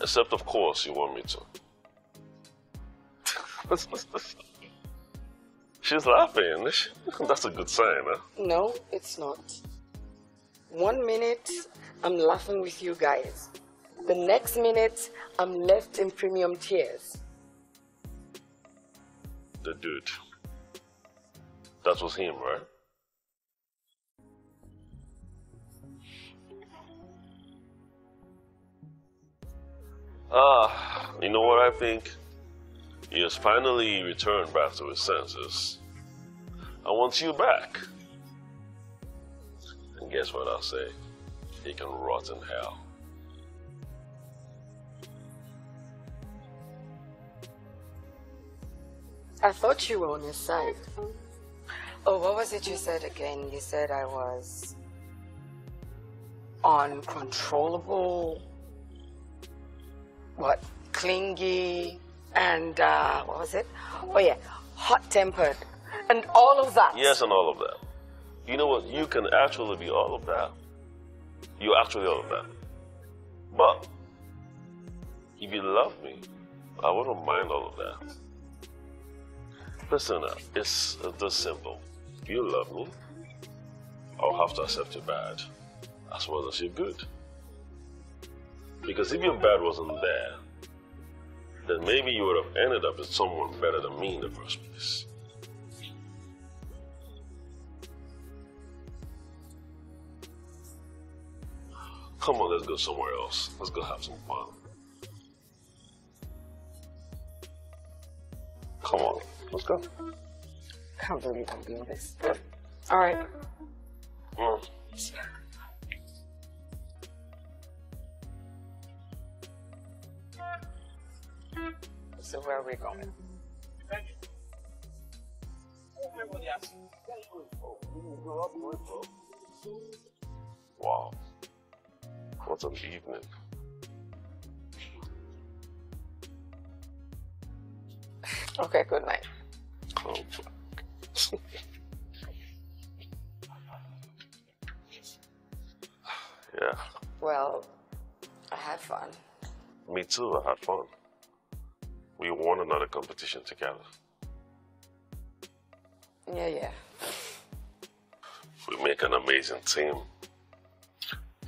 Except, of course, you want me to. She's laughing. That's a good sign, huh? No, it's not. 1 minute, I'm laughing with you guys. The next minute, I'm left in premium tears. The dude. That was him, right? Ah, you know what I think? He has finally returned back to his senses. I want you back. And guess what I'll say? He can rot in hell. I thought you were on his side. Oh, what was it you said again? You said I was uncontrollable, what, clingy, and what was it? Oh yeah, hot-tempered, and all of that. Yes, and all of that. You know what? You can actually be all of that. You're actually all of that. But if you love me, I wouldn't mind all of that. Listen up, it's this simple. If you love me, I'll have to accept your bad as well as your good. Because if your bad wasn't there, then maybe you would have ended up with someone better than me in the first place. Come on, let's go somewhere else. Let's go have some fun. Come on, let's go. I can't believe I'm doing this. All right. So where are we going? Wow. What an evening. Okay, good night. Oh, fuck. Yeah. Well, I had fun. Me too, I had fun. We won another competition together. Yeah, yeah. We make an amazing team.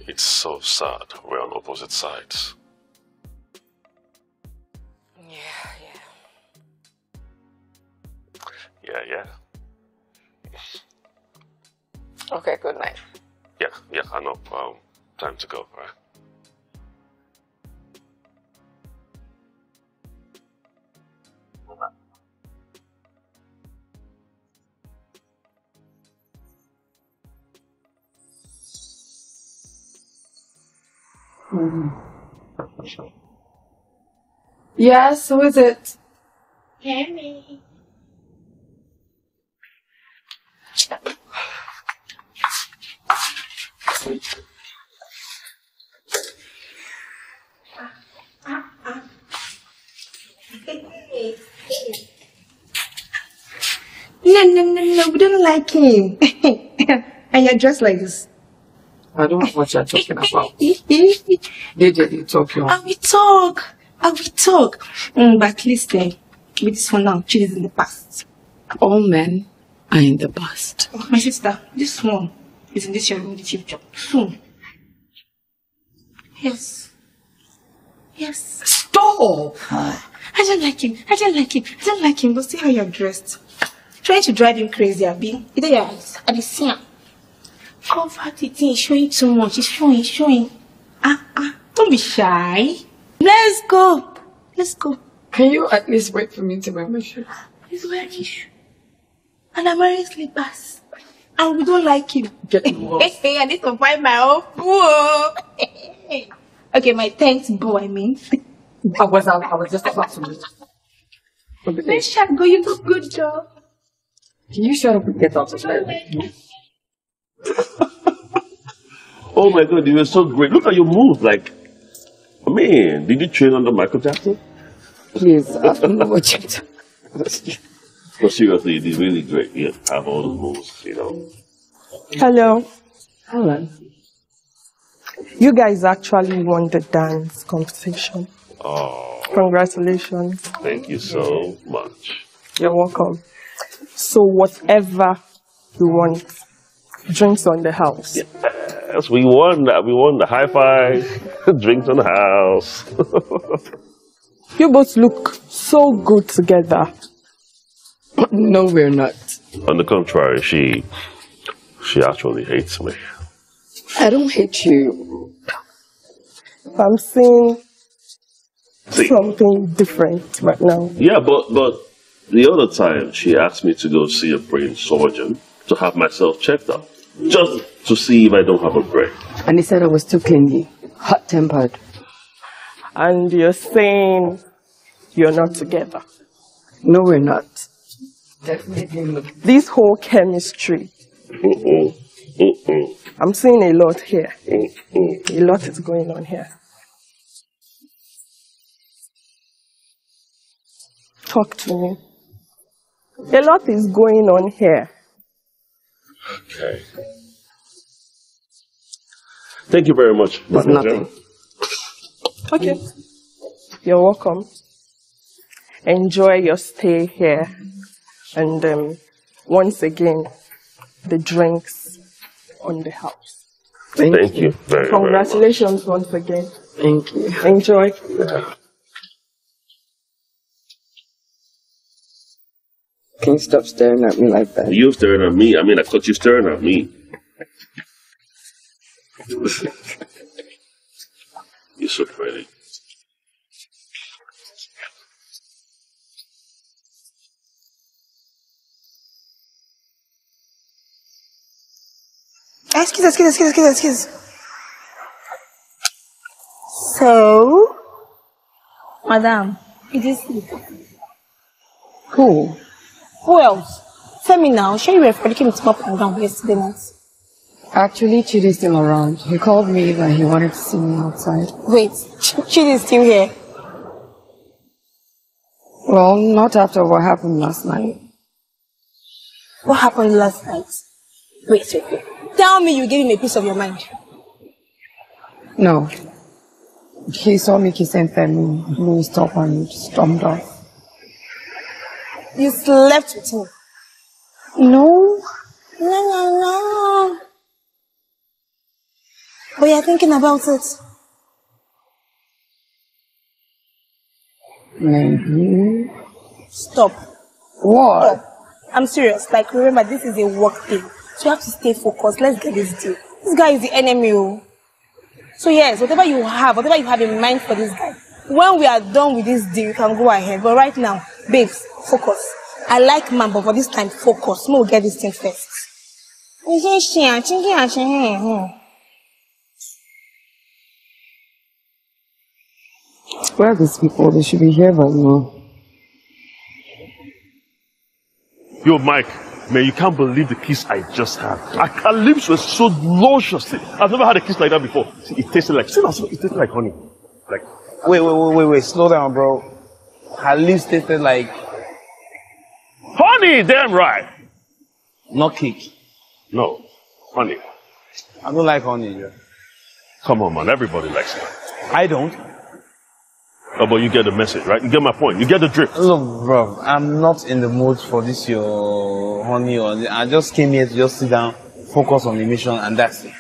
It's so sad we're opposite sides. Yeah. Okay, good night. Yeah, I know. Time to go, right? Yes, who is it? Femi. No, we don't like him. And you're dressed like this. I don't know what you're talking about. Did you talk? I will talk. But listen, with this one now, Chidi is in the past. All men are in the past. Oh, my sister, this one is in this year in the chief job. Soon. Yes. Stop! I don't like him. But see how you're dressed. Trying to drive him crazy, Abi. Either your eyes are the same. Cover the thing, showing too much. It's showing. Don't be shy. Let's go. Can you at least wait for me to wear my shoes? He's wearing shoes. And I'm wearing slippers. And we don't like him. Hey, I need to find my own food. Okay, my thanks, boo, I mean. I was just about to leave. Let's shut go, you do a good job. Can you shut up and get out of here? Oh my God, you were so great. Look at your move, like. I mean, did you train under Michael Jackson? Please, I don't know what you do. But seriously, you did really great. You have all the moves, you know. Hello. You guys actually won the dance competition. Oh. Congratulations. Thank you so much. You're welcome. So whatever you want, drinks on the house. Yeah. Yes, we won the high five, drinks on the house. You both look so good together. No, we're not. On the contrary, she actually hates me. I don't hate you. I'm seeing something different right now. Yeah, but the other time she asked me to go see a brain surgeon to have myself checked out. Just to see if I don't have a break. And he said I was too clingy, hot-tempered. And you're saying you're not together? No, we're not. Definitely. This whole chemistry. I'm seeing a lot here. A lot is going on here. Talk to me. A lot is going on here. Okay. Thank you very much. It's nothing. Okay. You're welcome. Enjoy your stay here. And once again, the drinks on the house. Thank you. Congratulations very much. Once again. Thank you. Enjoy. Yeah. Can you stop staring at me like that? You staring at me? I mean, I caught you staring at me. You're so pretty. Excuse. So, madam, it is who? Who else? Tell me now, sure you were freaking it up and down yesterday night. Actually, Chidi's still around. He called me that he wanted to see me outside. Wait, Chidi's still here? Well, not after what happened last night. What happened last night? Wait. Tell me you gave him a piece of your mind. No. He saw me kissing Femi, blew his top and stormed off. You slept with him? No. No. But you're thinking about it. Mm-hmm. Stop. What? Stop. I'm serious. Like, remember, this is a work thing. So you have to stay focused. Let's get this deal. This guy is the enemy. So yes, whatever you have in mind for this guy, when we are done with this deal, you can go ahead. But right now, babes, focus. I like man, but for this time, focus. We'll get this thing first. Where are these people? They should be here by now. Yo, Mike, man, you can't believe the kiss I just had. Our lips were so luscious. I've never had a kiss like that before. See, it tasted like honey. Like, wait, slow down, bro. Her lips tasted like honey, damn right. Not cake. No, honey. I don't like honey. Yeah. Come on, man. Everybody likes it. I don't. Oh, but you get the message, right? You get my point. You get the drift. Look, bro, I'm not in the mood for this, your honey. I just came here to just sit down, focus on the mission, and that's it.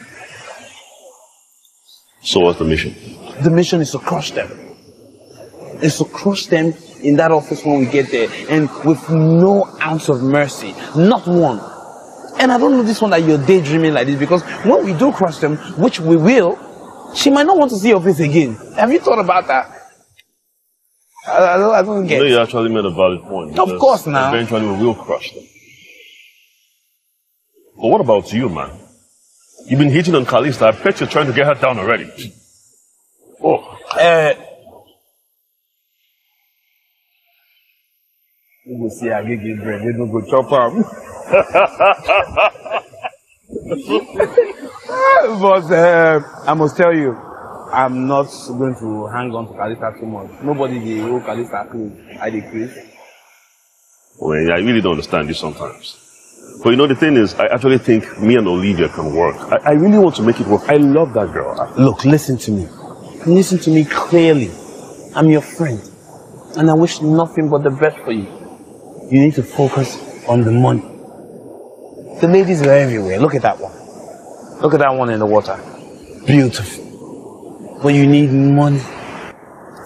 So what's the mission? The mission is to crush them. It's to crush them in that office when we get there, and with no ounce of mercy, not one. And I don't know this one that you're daydreaming like this, because when we do crush them, which we will, she might not want to see your face again. Have you thought about that? I don't get it. No, you actually made a valid point. Of course now. Eventually we will crush them. But what about you, man? You've been hitting on Kalista. I bet you're trying to get her down already. Oh. You go see her give brain. You don't go chop her. But I must tell you, I'm not going to hang on to Kalista too much. Nobody dey owe Kalista clothes. I decrease. Well, yeah, I really don't understand you sometimes. But you know, the thing is, I actually think me and Olivia can work. I really want to make it work. I love that girl. Look, listen to me. Listen to me clearly. I'm your friend. And I wish nothing but the best for you. You need to focus on the money. The ladies were everywhere. Look at that one. Look at that one in the water. Beautiful. But you need money.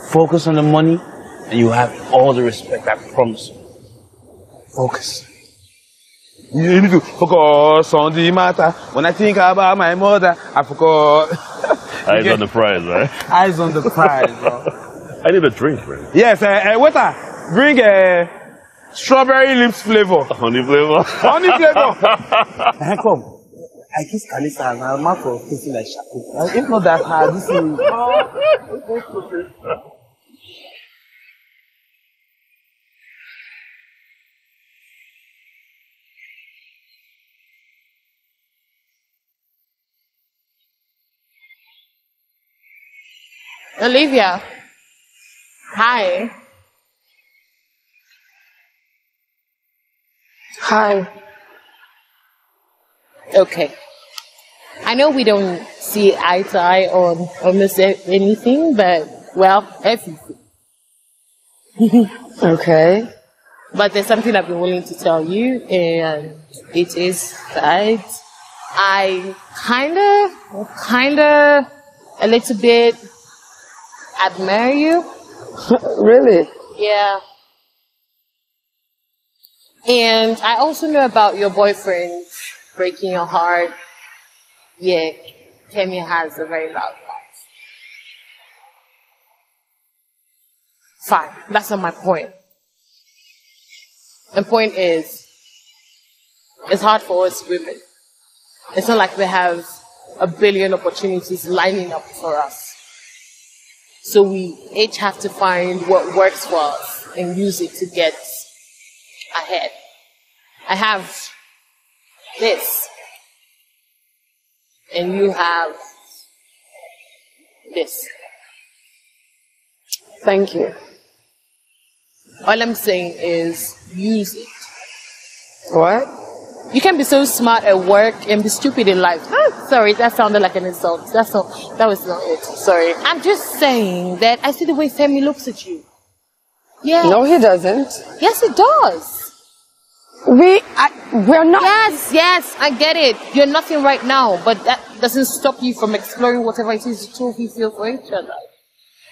Focus on the money, and you have all the respect, I promise you. Focus. You need to focus on the matter. When I think about my mother, I forgot. Eyes on the prize, right? Eyes on the prize, bro. I need a drink, man. Yes, waiter, bring a strawberry lips flavor. Honey flavor. Honey flavor. Come. I kiss Kalista and her mouth was kissing like Shaku. If not that hard, this is... Olivia. Hi. Hi. Okay. I know we don't see eye to eye on almost anything, but, well, everything. Okay. But there's something I've been willing to tell you, and it is that I kinda, a little bit admire you. Really? Yeah. And I also know about your boyfriend breaking your heart. Yeah, Femi has a very loud voice. Fine, that's not my point. The point is, it's hard for us women. It's not like we have a billion opportunities lining up for us. So we each have to find what works for us and use it to get ahead. I have this. And you have this. Thank you. All I'm saying is use it. What? You can be so smart at work and be stupid in life. Ah, sorry, that sounded like an insult. That was not it. Sorry. I'm just saying that I see the way Femi looks at you. Yeah. No, he doesn't. Yes, he does. We're not. Yes, I get it. You're nothing right now, but that doesn't stop you from exploring whatever it is you feel for each other.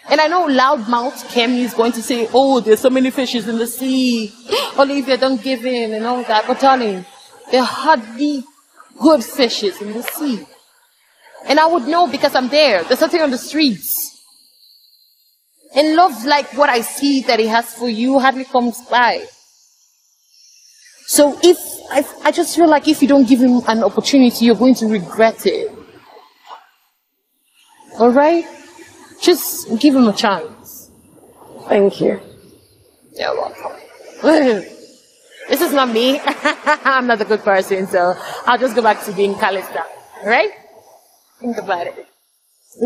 And I know loudmouth Kemi is going to say, oh, there's so many fishes in the sea, Olivia, don't give in, and all that. But darling, there are hardly good fishes in the sea. And I would know because I'm there. There's nothing on the streets. And love, like what I see that he has for you, hardly comes by. So I just feel like if you don't give him an opportunity, you're going to regret it. All right? Just give him a chance. Thank you. You're welcome. This is not me. I'm not a good person, so I'll just go back to being Kalista. All right? Think about it.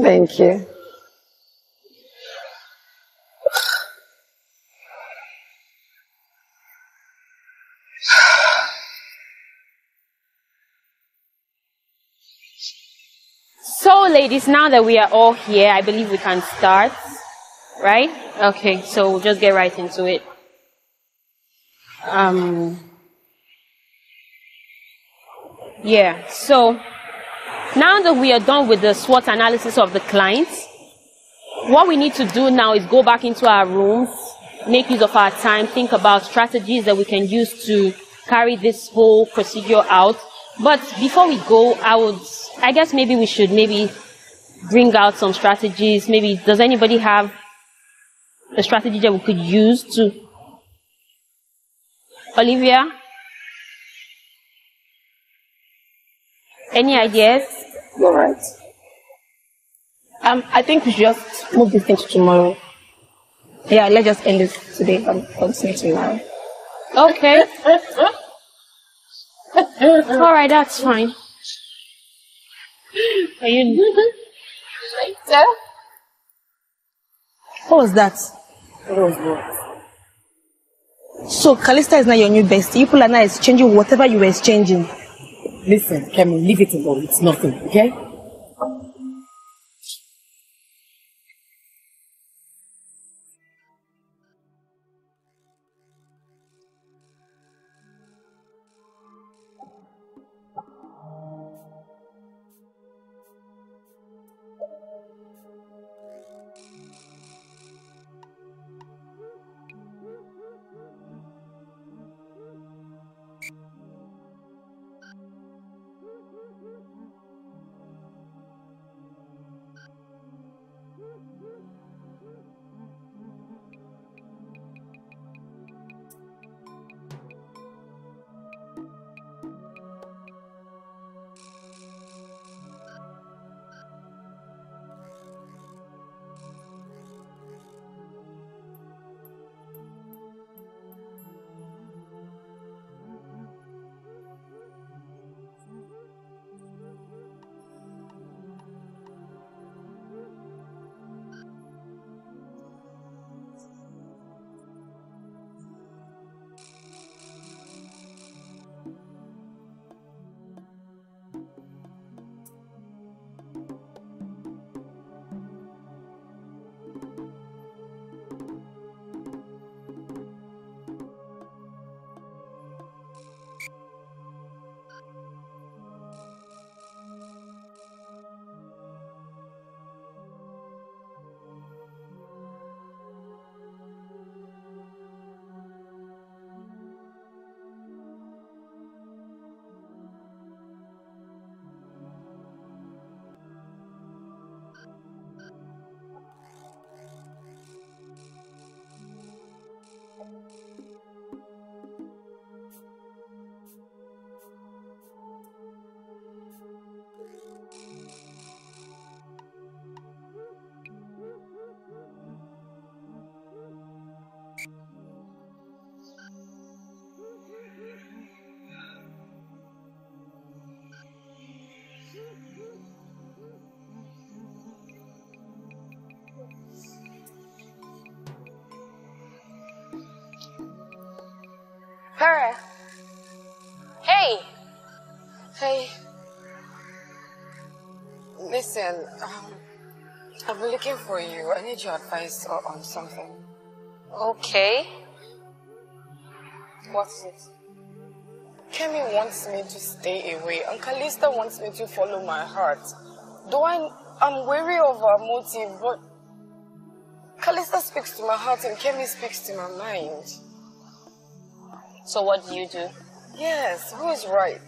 Thank you. So, ladies, now that we are all here, I believe we can start, right? Okay, so we'll just get right into it. Yeah, so now that we are done with the SWOT analysis of the clients, what we need to do now is go back into our rooms, make use of our time, think about strategies that we can use to carry this whole procedure out. But before we go, I guess maybe we should bring out some strategies. Maybe, does anybody have a strategy that we could use to... Olivia? Any ideas? You're right. I think we should just move this thing to tomorrow. Yeah, let's just end this today and continue tomorrow. Okay. All right, that's fine. Are you later? What was that? What was what? So Kalista is now your new bestie. You people are now exchanging whatever you were exchanging. Listen, Kemi, leave it alone. It's nothing, okay? Her. Hey! Hey. Listen, I've been looking for you. I need your advice on something. Okay. What is it? Kemi wants me to stay away, and Kalista wants me to follow my heart. Though I'm wary of her motive, but Kalista speaks to my heart and Kemi speaks to my mind. So what do you do? Yes, who is right?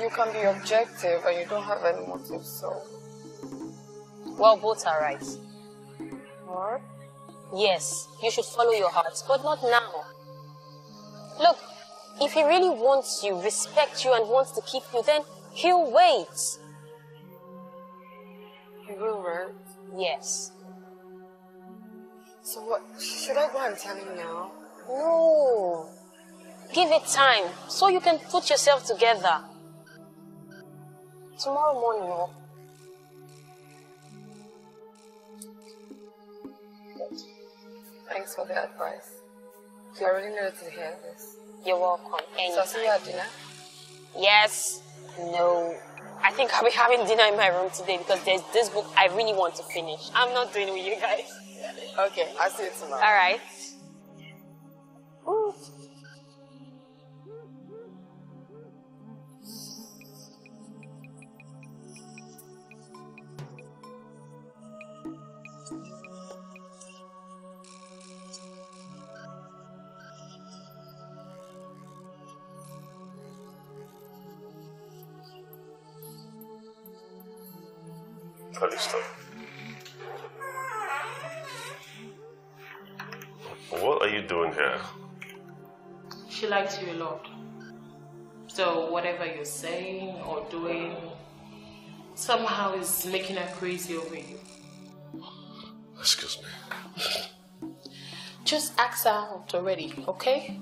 You can be objective and you don't have any motive, so... Well, both are right. What? Yes, you should follow your heart, but not now. Look, if he really wants you, respects you and wants to keep you, then he'll wait. He will wait? Yes. So what, should I go and tell him now? No. Give it time, so you can put yourself together. Tomorrow morning, no. Thanks for the advice. You already needed to hear this. You're welcome. So I'll see you at dinner? Yes. No. I think I'll be having dinner in my room today because there's this book I really want to finish. I'm not doing it with you guys. Okay, I'll see you tomorrow. All right. Ooh. Kalista, what are you doing here? She likes you a lot. So whatever you're saying or doing somehow is making her crazy over you. Excuse me. Just ask her out already, okay?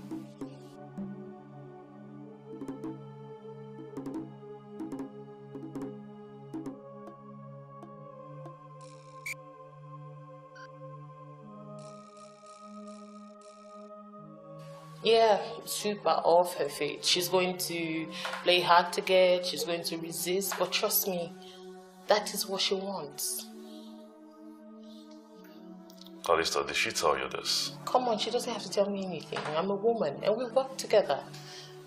Yeah, super off her faith. She's going to play hard to get, she's going to resist, but trust me, that is what she wants. Kalista, did she tell you this? Come on, she doesn't have to tell me anything. I'm a woman and we work together.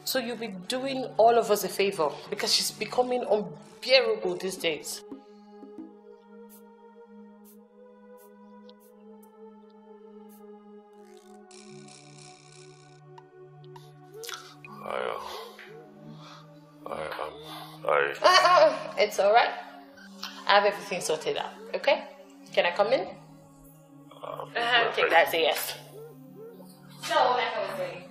So you'll be doing all of us a favor because she's becoming unbearable these days. It's all right. I have everything sorted out. Okay? Can I come in? I think that's a yes. So, like I was saying.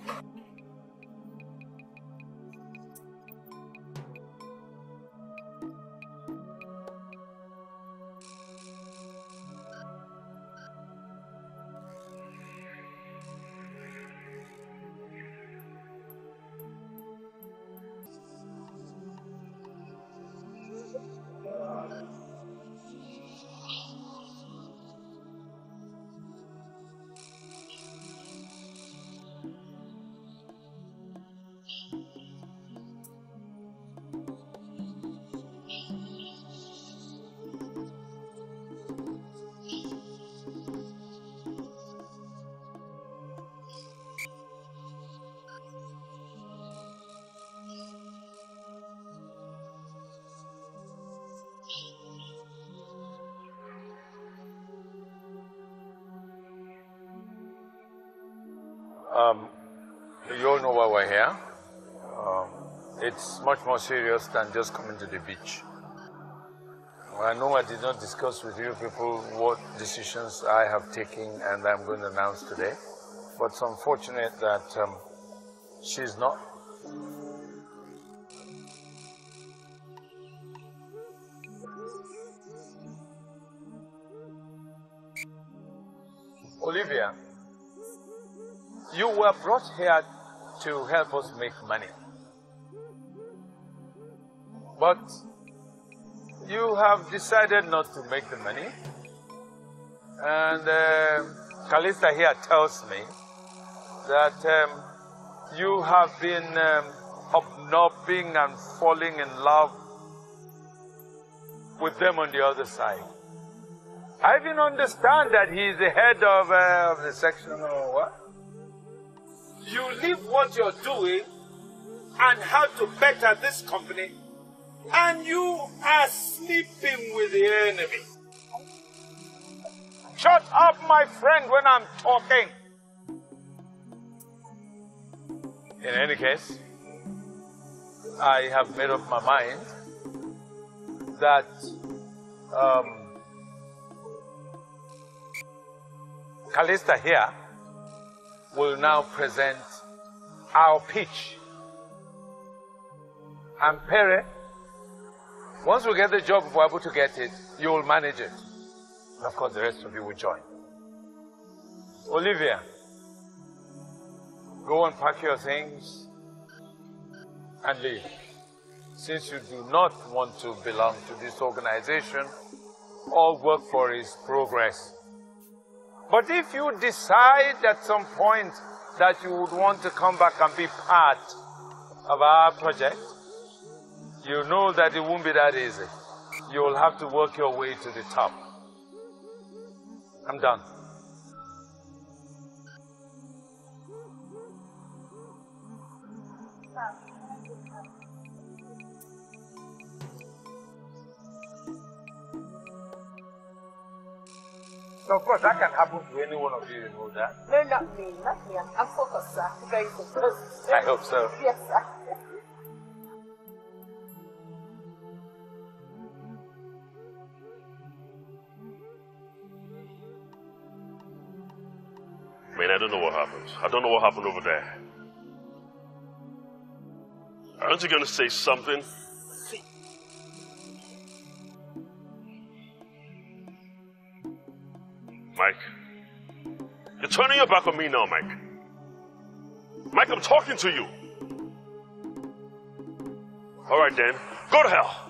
You all know why we're here. It's much more serious than just coming to the beach. I know I did not discuss with you people what decisions I have taken and I'm going to announce today, but it's unfortunate that she's not. Olivia. You were brought here to help us make money. But you have decided not to make the money. And Kalista here tells me that you have been hobnobbing and falling in love with them on the other side. I even understand that he is the head of the section or what? You leave what you're doing and how to better this company, and you are sleeping with the enemy. Shut up, my friend, when I'm talking. In any case, I have made up my mind that Kalista here will now present our pitch. And Pere, once we get the job, if we're able to get it, you will manage it. And of course, the rest of you will join. Olivia, go and pack your things and leave. Since you do not want to belong to this organization or work for its progress. But if you decide at some point that you would want to come back and be part of our project, you know that it won't be that easy. You'll have to work your way to the top. I'm done. So, of course, that can happen to any one of you, you know that? No, not me. Not me. I'm focused, sir. Very focused. I hope so. Yes, sir. Man, I don't know what happened. I don't know what happened over there. Aren't you going to say something? Mike, you're turning your back on me now, Mike. Mike, I'm talking to you. All right, then. Go to hell.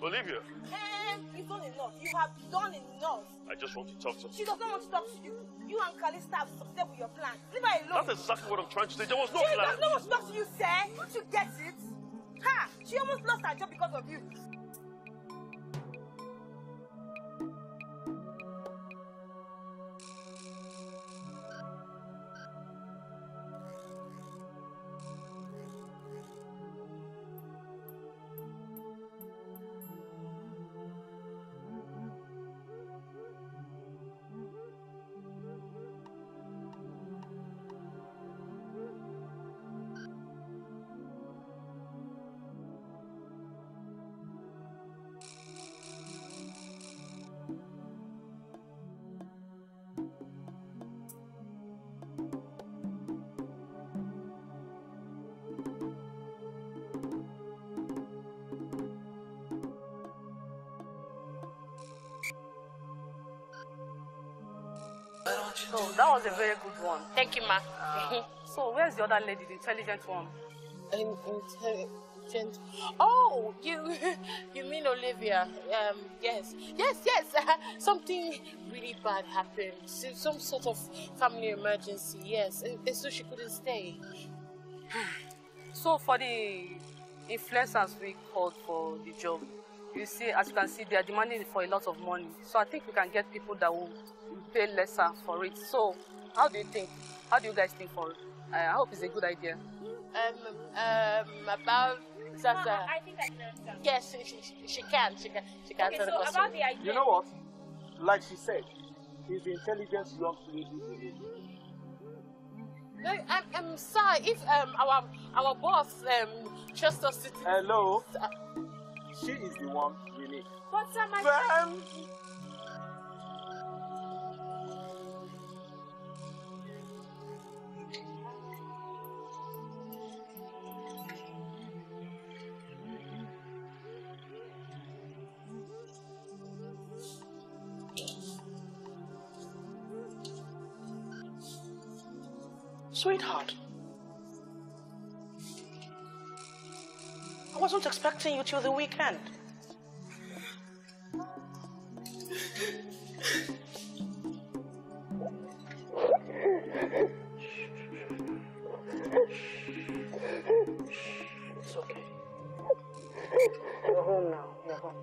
Olivia. It's not enough. You have done enough. I just want to talk to her. She does not want to talk to you. You and Kalista have succeeded with your plan. Leave her alone. That's exactly what I'm trying to say. There was no plan. She does not want to talk to you, sir. Don't you get it? Ha! She almost lost her job because of you. Oh, that was a very good one. Thank you, ma. So, where's the other lady, the intelligent one? Intelligent. Oh, you mean Olivia? Yes. Something really bad happened. Some sort of family emergency. Yes, and so she couldn't stay. So, for the influencers we called for the job, you see, as you can see, they are demanding for a lot of money. So, I think we can get people that will pay lesser for it. So, how do you think? How do you guys think for it? I hope it's a good idea. About that. I think I can understand. Yes, she can. Okay, so about the idea. You know what? Like she said, it's the intelligence young lady. No, I'm sorry. If our boss trusts us to. Hello. She is the one we need. What's up, my sweetheart, wasn't expecting you till the weekend. It's okay. You're home now. You're home.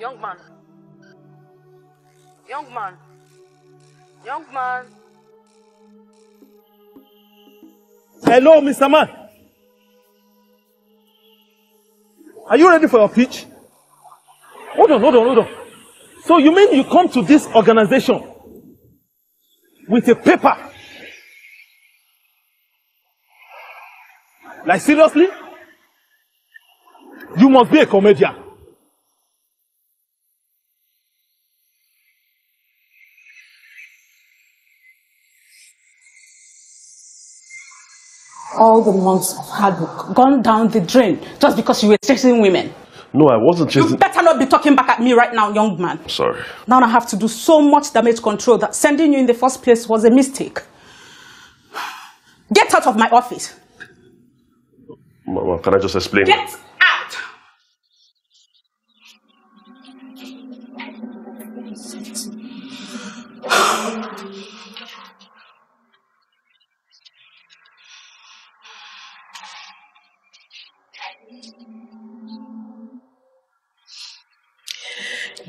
Young man. Young man. Young man. Hello, Mr. Man. Are you ready for your pitch? Hold on, hold on, hold on. So you mean you come to this organization with a paper? Like, seriously? You must be a comedian. All the months of hard work gone down the drain just because you were chasing women. No, I wasn't chasing. You better not be talking back at me right now, young man. Sorry. Now I have to do so much damage control that sending you in the first place was a mistake. Get out of my office. Mama, can I just explain? Get out!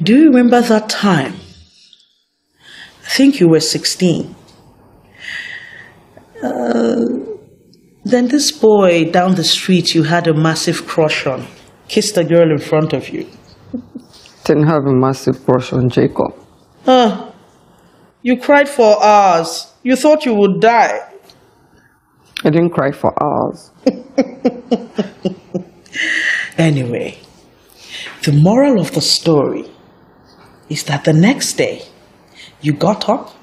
Do you remember that time? I think you were 16. Then this boy down the street you had a massive crush on kissed a girl in front of you. Didn't have a massive crush on Jacob. You cried for hours. You thought you would die. I didn't cry for hours. Anyway, the moral of the story is that the next day, you got up,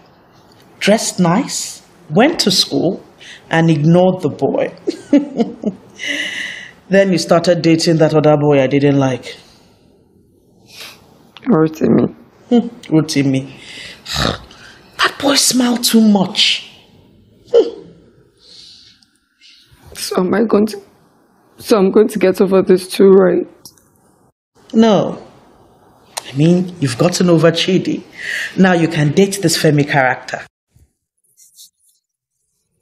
dressed nice, went to school, and ignored the boy. Then you started dating that other boy I didn't like. Rotimi. Rotimi. That boy smiled too much. So I'm going to get over this too, right? No. I mean, you've gotten over Chidi. Now you can date this Femi character.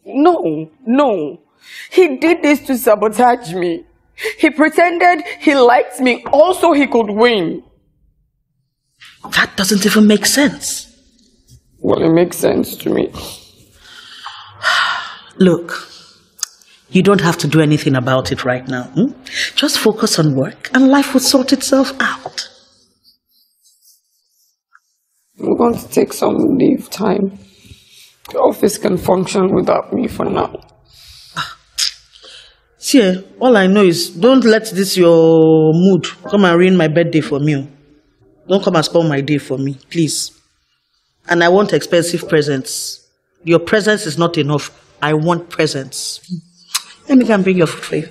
No, no. He did this to sabotage me. He pretended he liked me also he could win. That doesn't even make sense. Well, it makes sense to me. Look, you don't have to do anything about it right now. Just focus on work and life will sort itself out. I'm going to take some leave time. The office can function without me for now. See, all I know is don't let this your mood come and ruin my birthday for me. Don't come and spoil my day for me, please. And I want expensive presents. Your presence is not enough. I want presents. Let me come bring your food for you.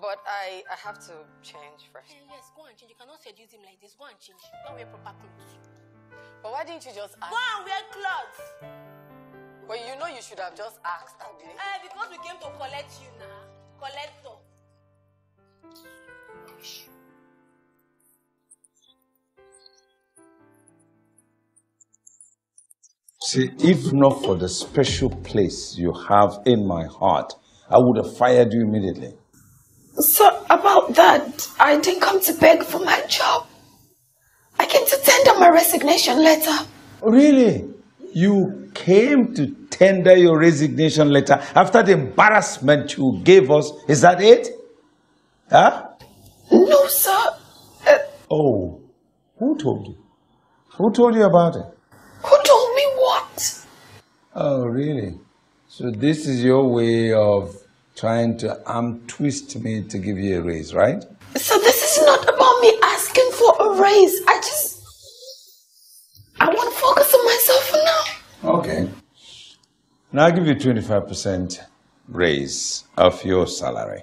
But I have to change first. Yes, go and change. You cannot seduce him like this. Go and change. Go and wear proper clothes. But why didn't you just ask? Go and wear clothes. But you know you should have just asked. Because we came to collect you now. Collector. See, if not for the special place you have in my heart, I would have fired you immediately. So, about that, I didn't come to beg for my job. I came to tender my resignation letter. Really? You came to tender your resignation letter after the embarrassment you gave us? Is that it? Huh? No, sir. Oh, who told you? Who told you about it? Who told me what? Oh, really? So this is your way of trying to arm twist me to give you a raise, right? So this is not about me asking for a raise. I want to focus on myself for now. Okay. Now I'll give you 25% raise of your salary.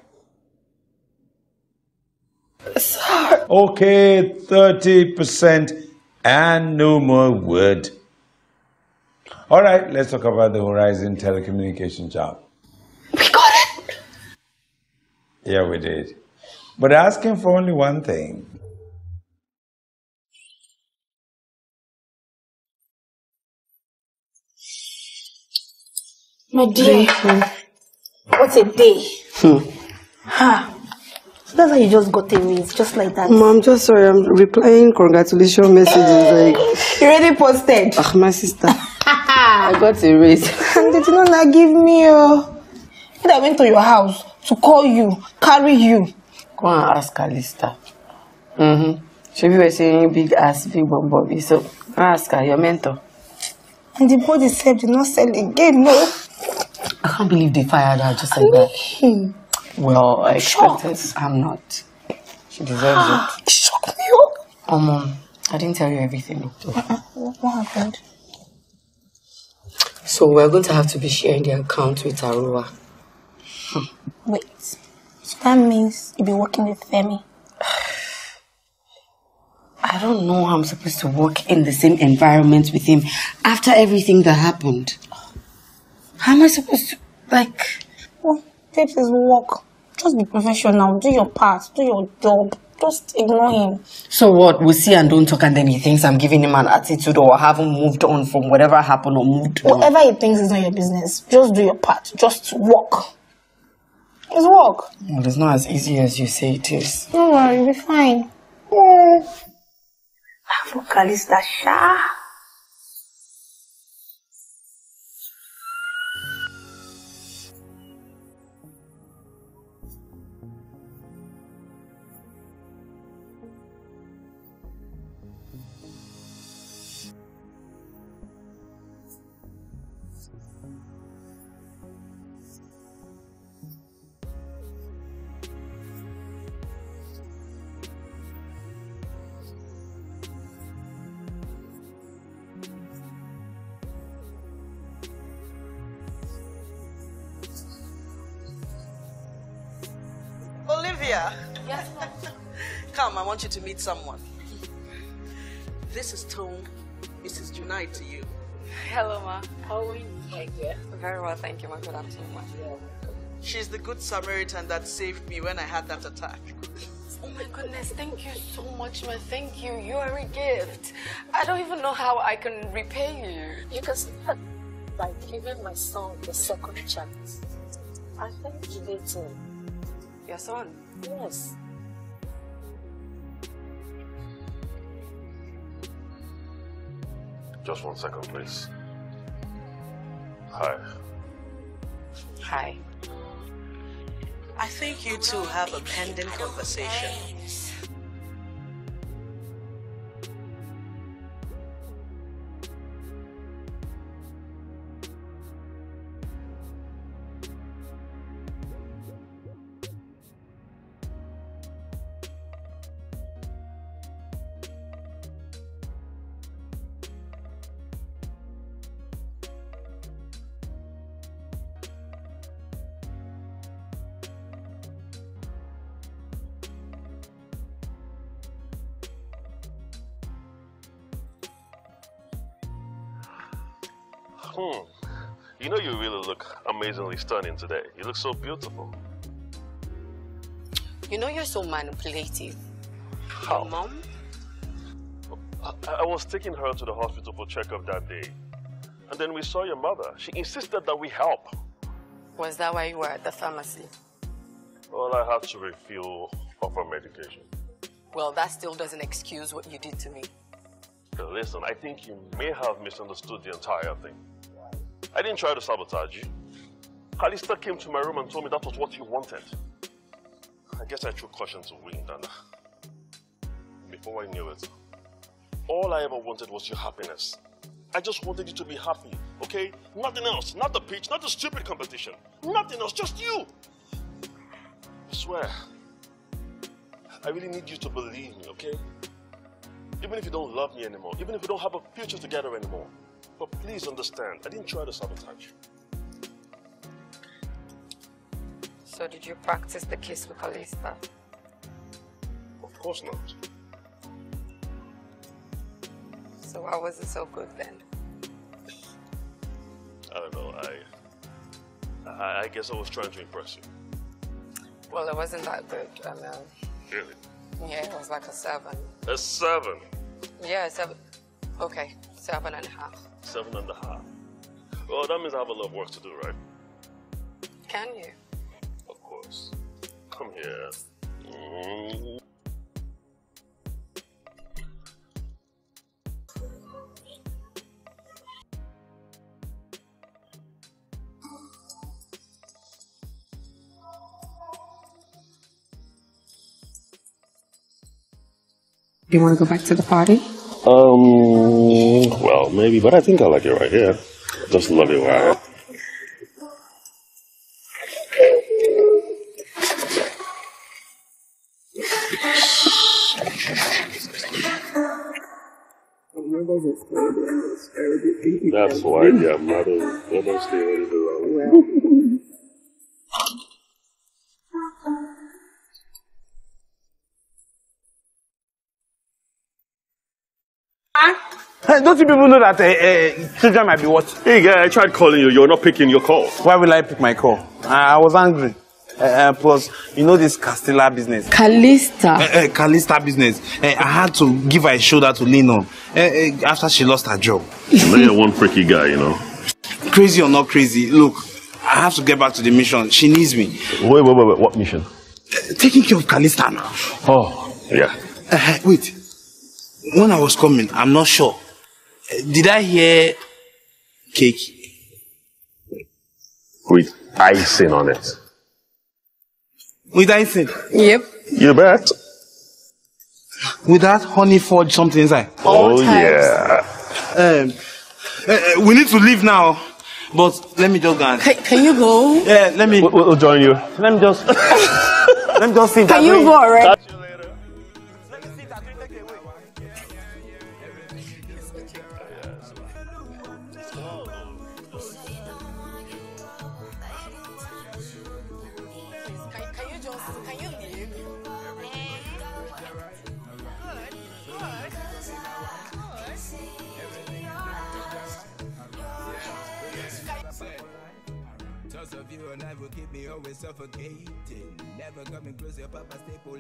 Sir. Okay, 30% and no more word. All right, let's talk about the Horizon Telecommunication job. We got it! Yeah, we did. But asking for only one thing. My dear, What a day. So that's how you just got a raise, just like that. Mom, just sorry, I'm replying congratulations messages. Like, you already posted. Ah, my sister. I got a raise. And did you not give me a... I went to your house to call you, carry you. Go and ask Kalista. She was saying big ass, big bum bobby. So ask her, your mentor. And the body said did not sell again, no. I can't believe they fired her just like that. Well, I expected. I'm not. She deserves it. It shocked me up. Oh, Mom, I didn't tell you everything. What happened? So we're going to have to be sharing the account with Tarabar. Wait, so that means you'll be working with Femi? I don't know how I'm supposed to work in the same environment with him after everything that happened. How am I supposed to, like... Well, this is work. Just be professional, do your part, do your job. Just ignore him. So what? We see and don't talk, and then he thinks I'm giving him an attitude or haven't moved on from whatever happened or moved on. Whatever he thinks is not your business. Just do your part. Just work. It's work. Well, it's not as easy as you say it is. Don't worry, you'll be fine. Yeah. For Kalista, sha. Yes, come, I want you to meet someone. This is Tom, Mrs. Junai to you. Hello, ma. How are you? Very well, thank you, ma. Good afternoon, ma. She's the good Samaritan that saved me when I had that attack. Oh my goodness, thank you so much, ma. Thank you. You are a gift. I don't even know how I can repay you. You can start by giving my son the second chance. I think you did too. Your son? Yes. Just 1 second, please. Hi. Hi. I think you two have a pending conversation. You know, you really look amazingly stunning today. You look so beautiful. You know, you're so manipulative. How? Your mom? I was taking her to the hospital for checkup that day. And then we saw your mother. She insisted that we help. Was that why you were at the pharmacy? Well, I had to refill of her medication. Well, that still doesn't excuse what you did to me. Now, listen, I think you may have misunderstood the entire thing. I didn't try to sabotage you. Kalista came to my room and told me that was what you wanted. I guess I threw caution to wind, and before I knew it, all I ever wanted was your happiness. I just wanted you to be happy, okay? Nothing else, not the pitch, not the stupid competition. Nothing else, just you. I swear, I really need you to believe me, okay? Even if you don't love me anymore, even if we don't have a future together anymore. But please understand, I didn't try to sabotage you. So did you practice the kiss with Kalista? Of course not. So why was it so good then? I don't know, I guess I was trying to impress you. Well, it wasn't that good, I mean. Really? Yeah, it was like a 7. A 7? Yeah, 7. Okay, 7.5. 7.5. Well, that means I have a lot of work to do, right? Can you? Of course. Come here. Mm. Do you want to go back to the party? Well, maybe, but I think I like it right here. I just love it right here. That's why Yamato almost stay ready to run. Hey, don't you people know that children might be watching? Hey, guy, I tried calling you. You're not picking your call. Why will I pick my call? I was angry. Plus, you know this Castilla business. Kalista. Kalista business. I had to give her a shoulder to lean on after she lost her job. You're one freaky guy, you know. Crazy or not crazy, look, I have to get back to the mission. She needs me. Wait. What mission? Taking care of Kalista now. Oh, yeah. Wait. When I was coming, I'm not sure. Did I hear cake? With icing on it. With icing? Yep. You bet. With that honey fudge something inside? Oh, yeah. We need to leave now. But let me just go and... Can you go? Yeah, let me... We'll join you. Let me just... let me just see. Can you go already? Suffocating, never coming close, your papa staple.